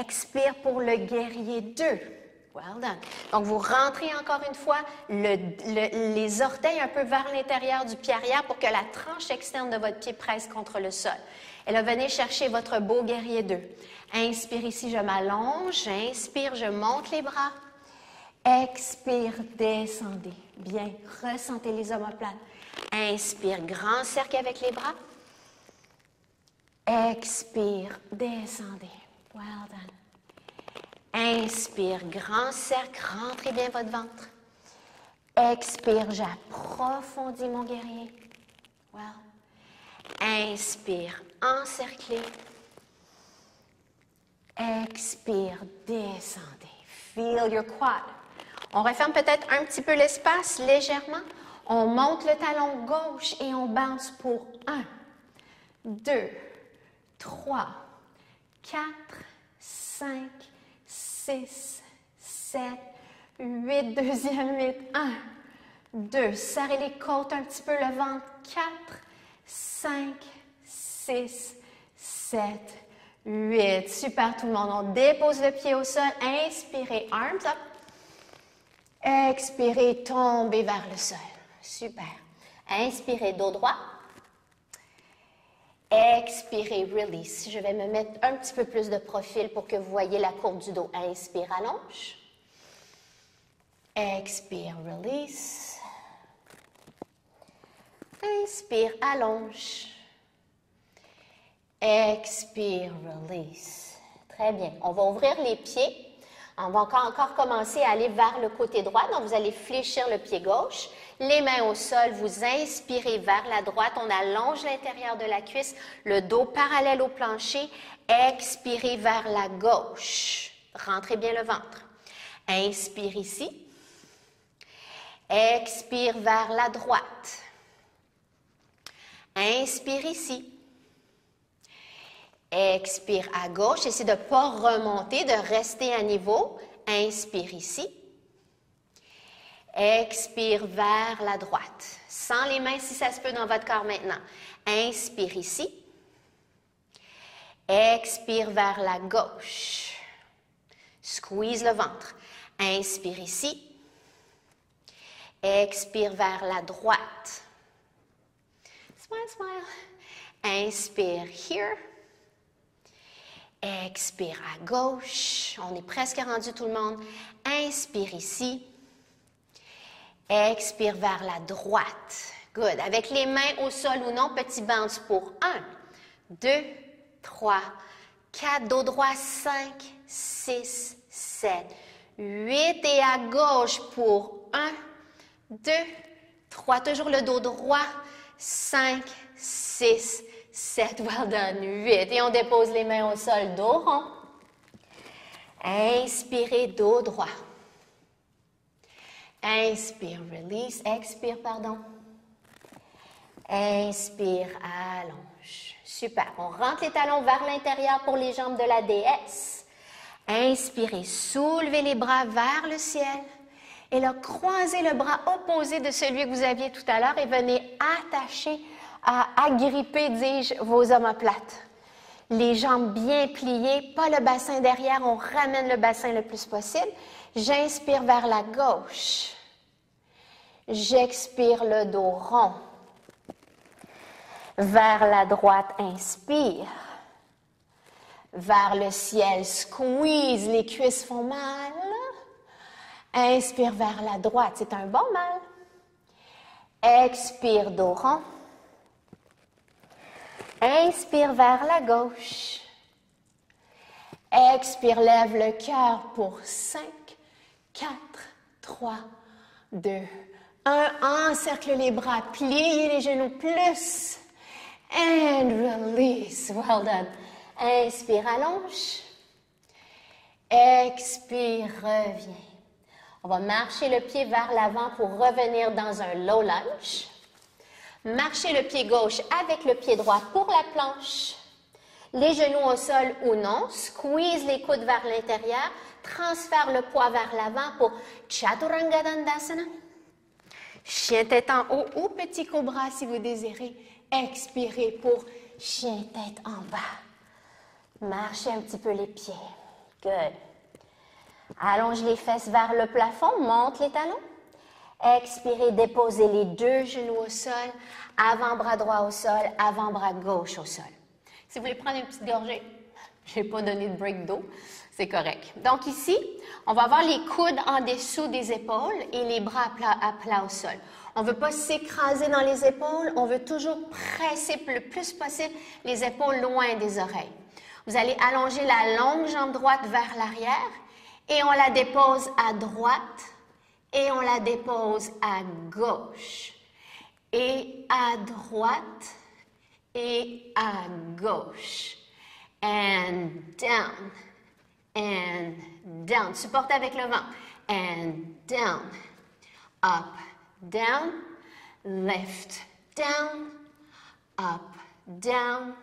Expire pour le guerrier 2. Well done. Donc, vous rentrez encore une fois les orteils un peu vers l'intérieur du pied arrière pour que la tranche externe de votre pied presse contre le sol. Et là, venez chercher votre beau guerrier 2. Inspire ici, je m'allonge. Inspire, je monte les bras. Expire, descendez. Bien, ressentez les omoplates. Inspire, grand cercle avec les bras. Expire, descendez. Well done. Inspire, grand cercle, rentrez bien votre ventre. Expire, j'approfondis mon guerrier. Well. Inspire, encerclez. Expire, descendez. Feel your quad. On referme peut-être un petit peu l'espace, légèrement. On monte le talon gauche et on bounce pour 1, 2, 3, 4, 5, 6, 7, 8, deuxième 8, 1, 2, serrez les côtes un petit peu, le ventre, 4, 5, 6, 7, 8, super tout le monde, on dépose le pied au sol, inspirez, arms up, expirez, tombez vers le sol, super, inspirez, dos droit. Expirez, release. Je vais me mettre un petit peu plus de profil pour que vous voyez la courbe du dos. Inspire, allonge. Expire, release. Inspire, allonge. Expire, release. Très bien. On va ouvrir les pieds. On va encore commencer à aller vers le côté droit. Donc, vous allez fléchir le pied gauche. Les mains au sol, vous inspirez vers la droite. On allonge l'intérieur de la cuisse, le dos parallèle au plancher. Expirez vers la gauche. Rentrez bien le ventre. Inspire ici. Expire vers la droite. Inspire ici. Expire à gauche. Essayez de ne pas remonter, de rester à niveau. Inspire ici. Expire vers la droite. Sans les mains, si ça se peut, dans votre corps maintenant. Inspire ici. Expire vers la gauche. Squeeze le ventre. Inspire ici. Expire vers la droite. Smile, smile. Inspire here. Expire à gauche. On est presque rendu tout le monde. Inspire ici. Expire vers la droite. Good. Avec les mains au sol ou non, petit bounce pour 1, 2, 3, 4, dos droit, 5, 6, 7, 8. Et à gauche pour 1, 2, 3, toujours le dos droit, 5, 6, 7. 7, well done, 8. Et on dépose les mains au sol, dos rond. Inspirez, dos droit. Inspire, release, expire, pardon. Inspire, allonge. Super. On rentre les talons vers l'intérieur pour les jambes de la déesse. Inspirez, soulevez les bras vers le ciel. Et là, croisez le bras opposé de celui que vous aviez tout à l'heure et venez attacher, agripper, dis-je, vos omoplates. Les jambes bien pliées, pas le bassin derrière, on ramène le bassin le plus possible. J'inspire vers la gauche. J'expire le dos rond. Vers la droite, inspire. Vers le ciel, squeeze, les cuisses font mal. Inspire vers la droite, c'est un bon mal. Expire, dos rond. Inspire vers la gauche. Expire, lève le cœur pour 5, 4, 3, 2, 1. Encercle les bras, pliez les genoux plus. And release. Well done. Inspire, allonge. Expire, reviens. On va marcher le pied vers l'avant pour revenir dans un low lunge. Marchez le pied gauche avec le pied droit pour la planche. Les genoux au sol ou non. Squeeze les coudes vers l'intérieur. Transfère le poids vers l'avant pour Chaturanga Dandasana. Chien tête en haut ou petit cobra si vous désirez. Expirez pour chien tête en bas. Marchez un petit peu les pieds. Good. Allonge les fesses vers le plafond, monte les talons. Expirez, déposez les deux genoux au sol, avant-bras droit au sol, avant-bras gauche au sol. Si vous voulez prendre une petite gorgée, je n'ai pas donné de break d'eau, c'est correct. Donc ici, on va avoir les coudes en dessous des épaules et les bras à plat au sol. On ne veut pas s'écraser dans les épaules, on veut toujours presser le plus possible les épaules loin des oreilles. Vous allez allonger la longue jambe droite vers l'arrière. Et on la dépose à droite, et on la dépose à gauche, et à droite, et à gauche. And down, and down. Supporte avec le ventre. And down, up, down, lift, down, up, down,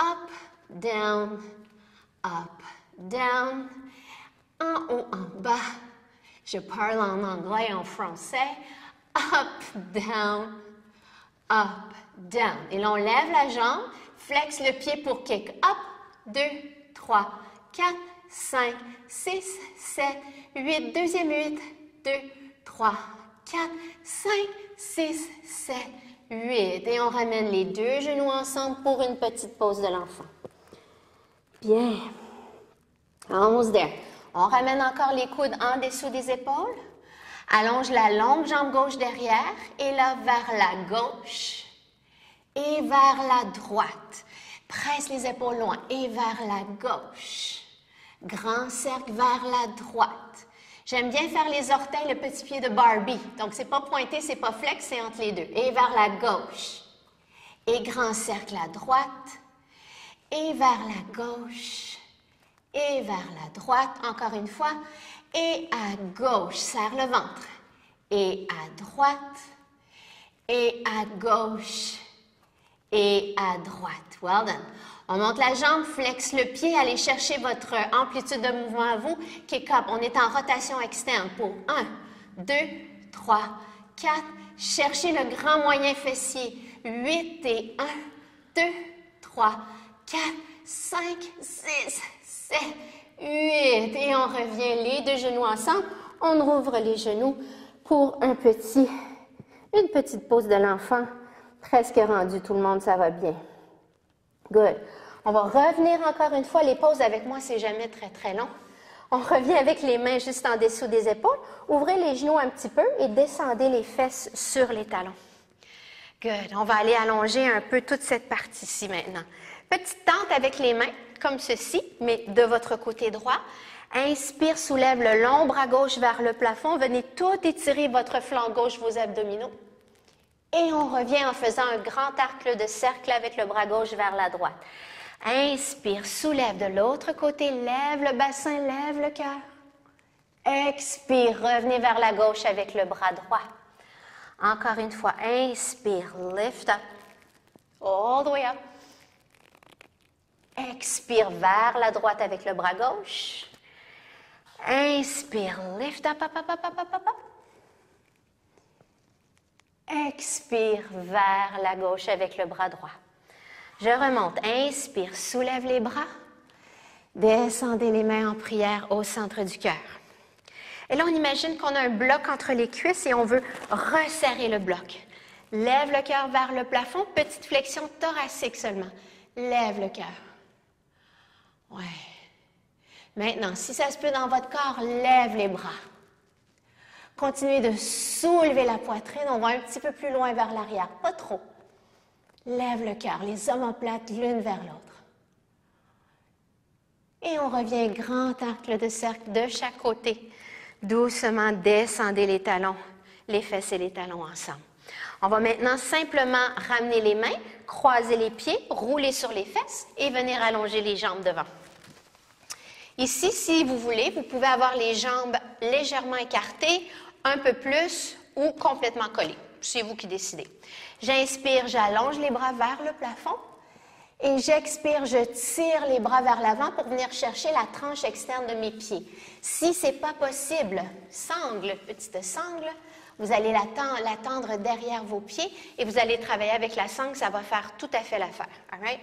up, down, up, down. En haut, en bas. Je parle en anglais, en français. Up, down, up, down. Et là, on lève la jambe, flex le pied pour kick. Up, 2, 3, 4, 5, 6, 7, 8. Deuxième 8, 2, 3, 4, 5, 6, 7, 8. Et on ramène les deux genoux ensemble pour une petite pause de l'enfant. Bien. 11 there. On ramène encore les coudes en dessous des épaules. Allonge la longue jambe gauche derrière et là vers la gauche et vers la droite. Presse les épaules loin et vers la gauche. Grand cercle vers la droite. J'aime bien faire les orteils, le petit pied de Barbie. Donc, c'est pas pointé, c'est pas flex, c'est entre les deux. Et vers la gauche. Et grand cercle à droite. Et vers la gauche. Et vers la droite, encore une fois. Et à gauche, serre le ventre. Et à droite. Et à gauche. Et à droite. Well done. On monte la jambe, flex le pied, allez chercher votre amplitude de mouvement à vous. Kick up, on est en rotation externe pour 1, 2, 3, 4. Cherchez le grand moyen fessier. 8 et 1, 2, 3, 4, 5, 6, 7, 8. Et on revient les deux genoux ensemble. On rouvre les genoux pour une petite pause de l'enfant. Presque rendu, tout le monde, ça va bien. Good. On va revenir encore une fois. Les pauses avec moi, c'est jamais très, très long. On revient avec les mains juste en dessous des épaules. Ouvrez les genoux un petit peu et descendez les fesses sur les talons. Good. On va aller allonger un peu toute cette partie-ci maintenant. Petite tente avec les mains. Comme ceci, mais de votre côté droit. Inspire, soulève le long bras gauche vers le plafond. Venez tout étirer votre flanc gauche, vos abdominaux. Et on revient en faisant un grand arc de cercle avec le bras gauche vers la droite. Inspire, soulève de l'autre côté, lève le bassin, lève le cœur. Expire, revenez vers la gauche avec le bras droit. Encore une fois, inspire, lift up, all the way up. Expire vers la droite avec le bras gauche. Inspire, lift up, up, up, up, up, up, up. Expire vers la gauche avec le bras droit. Je remonte. Inspire, soulève les bras. Descendez les mains en prière au centre du cœur. Et là, on imagine qu'on a un bloc entre les cuisses et on veut resserrer le bloc. Lève le cœur vers le plafond. Petite flexion thoracique seulement. Lève le cœur. Ouais. Maintenant, si ça se peut dans votre corps, lève les bras. Continuez de soulever la poitrine. On va un petit peu plus loin vers l'arrière. Pas trop. Lève le cœur, les omoplates l'une vers l'autre. Et on revient grand arc de cercle de chaque côté. Doucement, descendez les talons, les fesses et les talons ensemble. On va maintenant simplement ramener les mains, croiser les pieds, rouler sur les fesses et venir allonger les jambes devant. Ici, si vous voulez, vous pouvez avoir les jambes légèrement écartées, un peu plus ou complètement collées. C'est vous qui décidez. J'inspire, j'allonge les bras vers le plafond et j'expire, je tire les bras vers l'avant pour venir chercher la tranche externe de mes pieds. Si ce n'est pas possible, sangle, petite sangle, vous allez l'attendre derrière vos pieds et vous allez travailler avec la sangle, ça va faire tout à fait l'affaire. All right?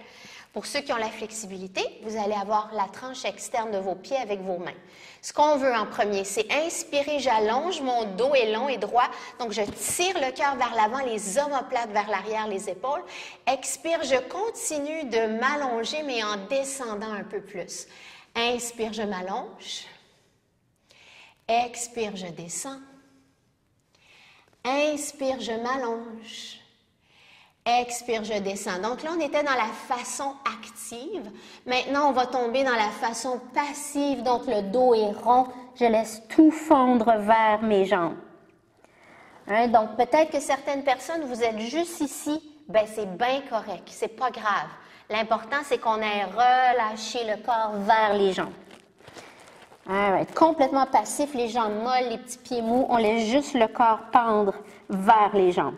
Pour ceux qui ont la flexibilité, vous allez avoir la tranche externe de vos pieds avec vos mains. Ce qu'on veut en premier, c'est inspirer, j'allonge, mon dos est long et droit, donc je tire le cœur vers l'avant, les omoplates vers l'arrière, les épaules. Expire, je continue de m'allonger, mais en descendant un peu plus. Inspire, je m'allonge. Expire, je descends. Inspire, je m'allonge. Expire, je descends. Donc là, on était dans la façon active. Maintenant, on va tomber dans la façon passive. Donc, le dos est rond. Je laisse tout fondre vers mes jambes. Hein? Donc, peut-être que certaines personnes, vous êtes juste ici. Bien, c'est bien correct. C'est pas grave. L'important, c'est qu'on ait relâché le corps vers les jambes. All right. Complètement passif, les jambes molles, les petits pieds mous. On laisse juste le corps pendre vers les jambes.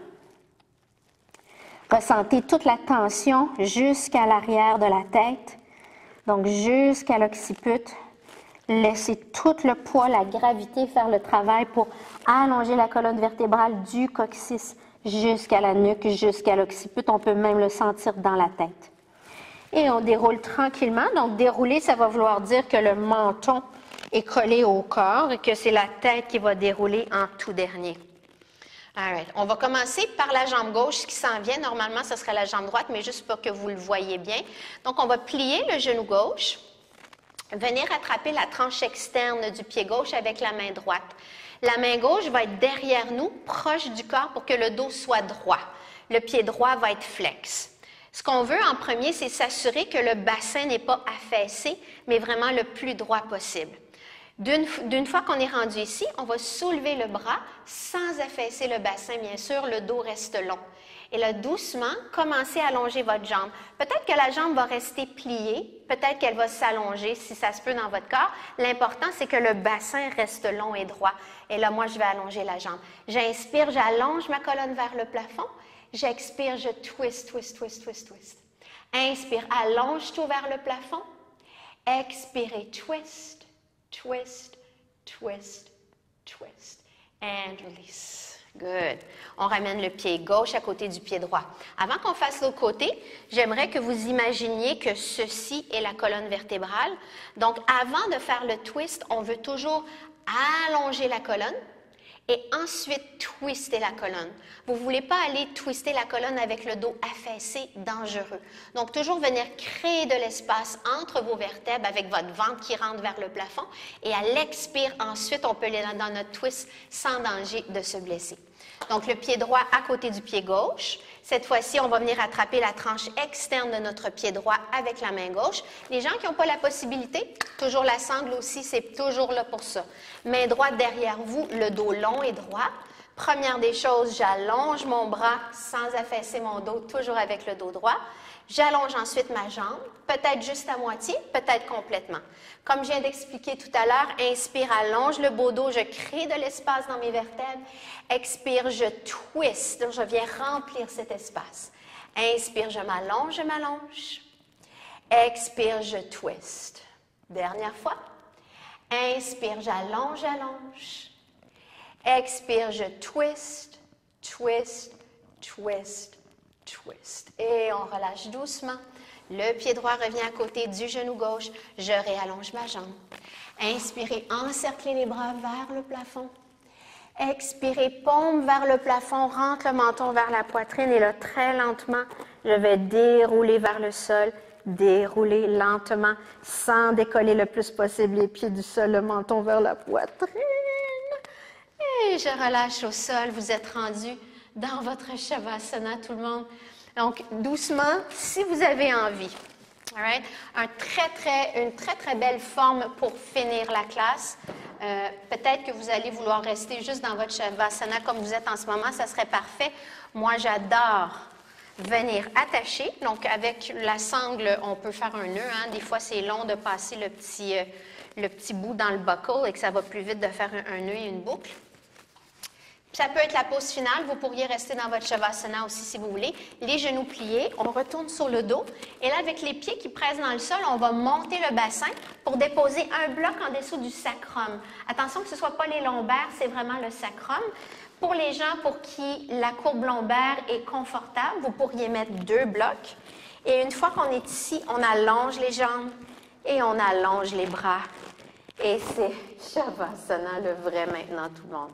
Ressentez toute la tension jusqu'à l'arrière de la tête, donc jusqu'à l'occiput. Laissez tout le poids, la gravité faire le travail pour allonger la colonne vertébrale du coccyx jusqu'à la nuque, jusqu'à l'occiput. On peut même le sentir dans la tête. Et on déroule tranquillement. Donc, dérouler, ça va vouloir dire que le menton est collé au corps et que c'est la tête qui va dérouler en tout dernier. All right. On va commencer par la jambe gauche qui s'en vient. Normalement, ce serait la jambe droite, mais juste pour que vous le voyez bien. Donc, on va plier le genou gauche, venir attraper la tranche externe du pied gauche avec la main droite. La main gauche va être derrière nous, proche du corps pour que le dos soit droit. Le pied droit va être flex. Ce qu'on veut en premier, c'est s'assurer que le bassin n'est pas affaissé, mais vraiment le plus droit possible. D'une fois qu'on est rendu ici, on va soulever le bras sans affaisser le bassin, bien sûr, le dos reste long. Et là, doucement, commencez à allonger votre jambe. Peut-être que la jambe va rester pliée, peut-être qu'elle va s'allonger si ça se peut dans votre corps. L'important, c'est que le bassin reste long et droit. Et là, moi, je vais allonger la jambe. J'inspire, j'allonge ma colonne vers le plafond. J'expire, je twist, twist, twist, twist, twist. Inspire, allonge tout vers le plafond. Expirez, twist. Twist, twist, twist, and release. Good. On ramène le pied gauche à côté du pied droit. Avant qu'on fasse l'autre côté, j'aimerais que vous imaginiez que ceci est la colonne vertébrale. Donc, avant de faire le twist, on veut toujours allonger la colonne et ensuite twister la colonne. Vous ne voulez pas aller twister la colonne avec le dos affaissé, dangereux. Donc, toujours venir créer de l'espace entre vos vertèbres avec votre ventre qui rentre vers le plafond. Et à l'expire, ensuite, on peut aller dans notre twist sans danger de se blesser. Donc, le pied droit à côté du pied gauche. Cette fois-ci, on va venir attraper la tranche externe de notre pied droit avec la main gauche. Les gens qui n'ont pas la possibilité, toujours la sangle aussi, c'est toujours là pour ça. Main droite derrière vous, le dos long et droit. Première des choses, j'allonge mon bras sans affaisser mon dos, toujours avec le dos droit. J'allonge ensuite ma jambe, peut-être juste à moitié, peut-être complètement. Comme je viens d'expliquer tout à l'heure, inspire, allonge le beau dos, je crée de l'espace dans mes vertèbres. Expire, je twist, donc je viens remplir cet espace. Inspire, je m'allonge, je m'allonge. Expire, je twist. Dernière fois. Inspire, j'allonge, j'allonge. Expire, je twist, twist, twist, twist. Et on relâche doucement. Le pied droit revient à côté du genou gauche. Je réallonge ma jambe. Inspirez, encerclez les bras vers le plafond. Expirez, paume vers le plafond, rentre le menton vers la poitrine et là, très lentement, je vais dérouler vers le sol, dérouler lentement, sans décoller le plus possible les pieds du sol, le menton vers la poitrine. Et je relâche au sol, vous êtes rendu dans votre Shavasana, tout le monde. Donc, doucement, si vous avez envie. All right? Une très, très belle forme pour finir la classe. Peut-être que vous allez vouloir rester juste dans votre Shavasana comme vous êtes en ce moment, ça serait parfait. Moi, j'adore venir attacher. Donc, avec la sangle, on peut faire un nœud. Hein? Des fois, c'est long de passer le petit bout dans le buckle et que ça va plus vite de faire un nœud et une boucle. Ça peut être la pause finale. Vous pourriez rester dans votre Shavasana aussi si vous voulez. Les genoux pliés, on retourne sur le dos. Et là, avec les pieds qui pressent dans le sol, on va monter le bassin pour déposer un bloc en dessous du sacrum. Attention que ce ne soit pas les lombaires, c'est vraiment le sacrum. Pour les gens pour qui la courbe lombaire est confortable, vous pourriez mettre deux blocs. Et une fois qu'on est ici, on allonge les jambes et on allonge les bras. Et c'est Shavasana, le vrai maintenant, tout le monde.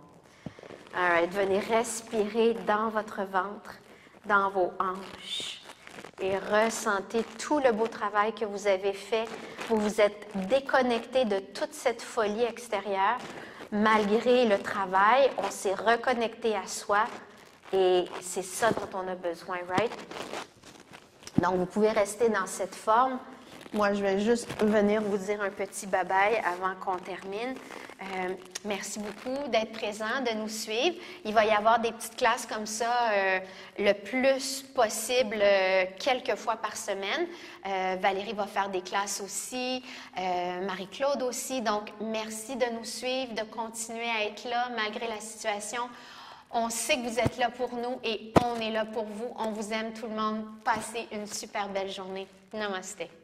All right, venez respirer dans votre ventre, dans vos hanches et ressentez tout le beau travail que vous avez fait. Vous vous êtes déconnecté de toute cette folie extérieure. Malgré le travail, on s'est reconnecté à soi et c'est ça dont on a besoin, right? Donc, vous pouvez rester dans cette forme. Moi, je vais juste venir vous dire un petit bye-bye avant qu'on termine. Merci beaucoup d'être présent, de nous suivre. Il va y avoir des petites classes comme ça le plus possible quelques fois par semaine. Valérie va faire des classes aussi, Marie-Claude aussi. Donc, merci de nous suivre, de continuer à être là malgré la situation. On sait que vous êtes là pour nous et on est là pour vous. On vous aime tout le monde. Passez une super belle journée. Namasté.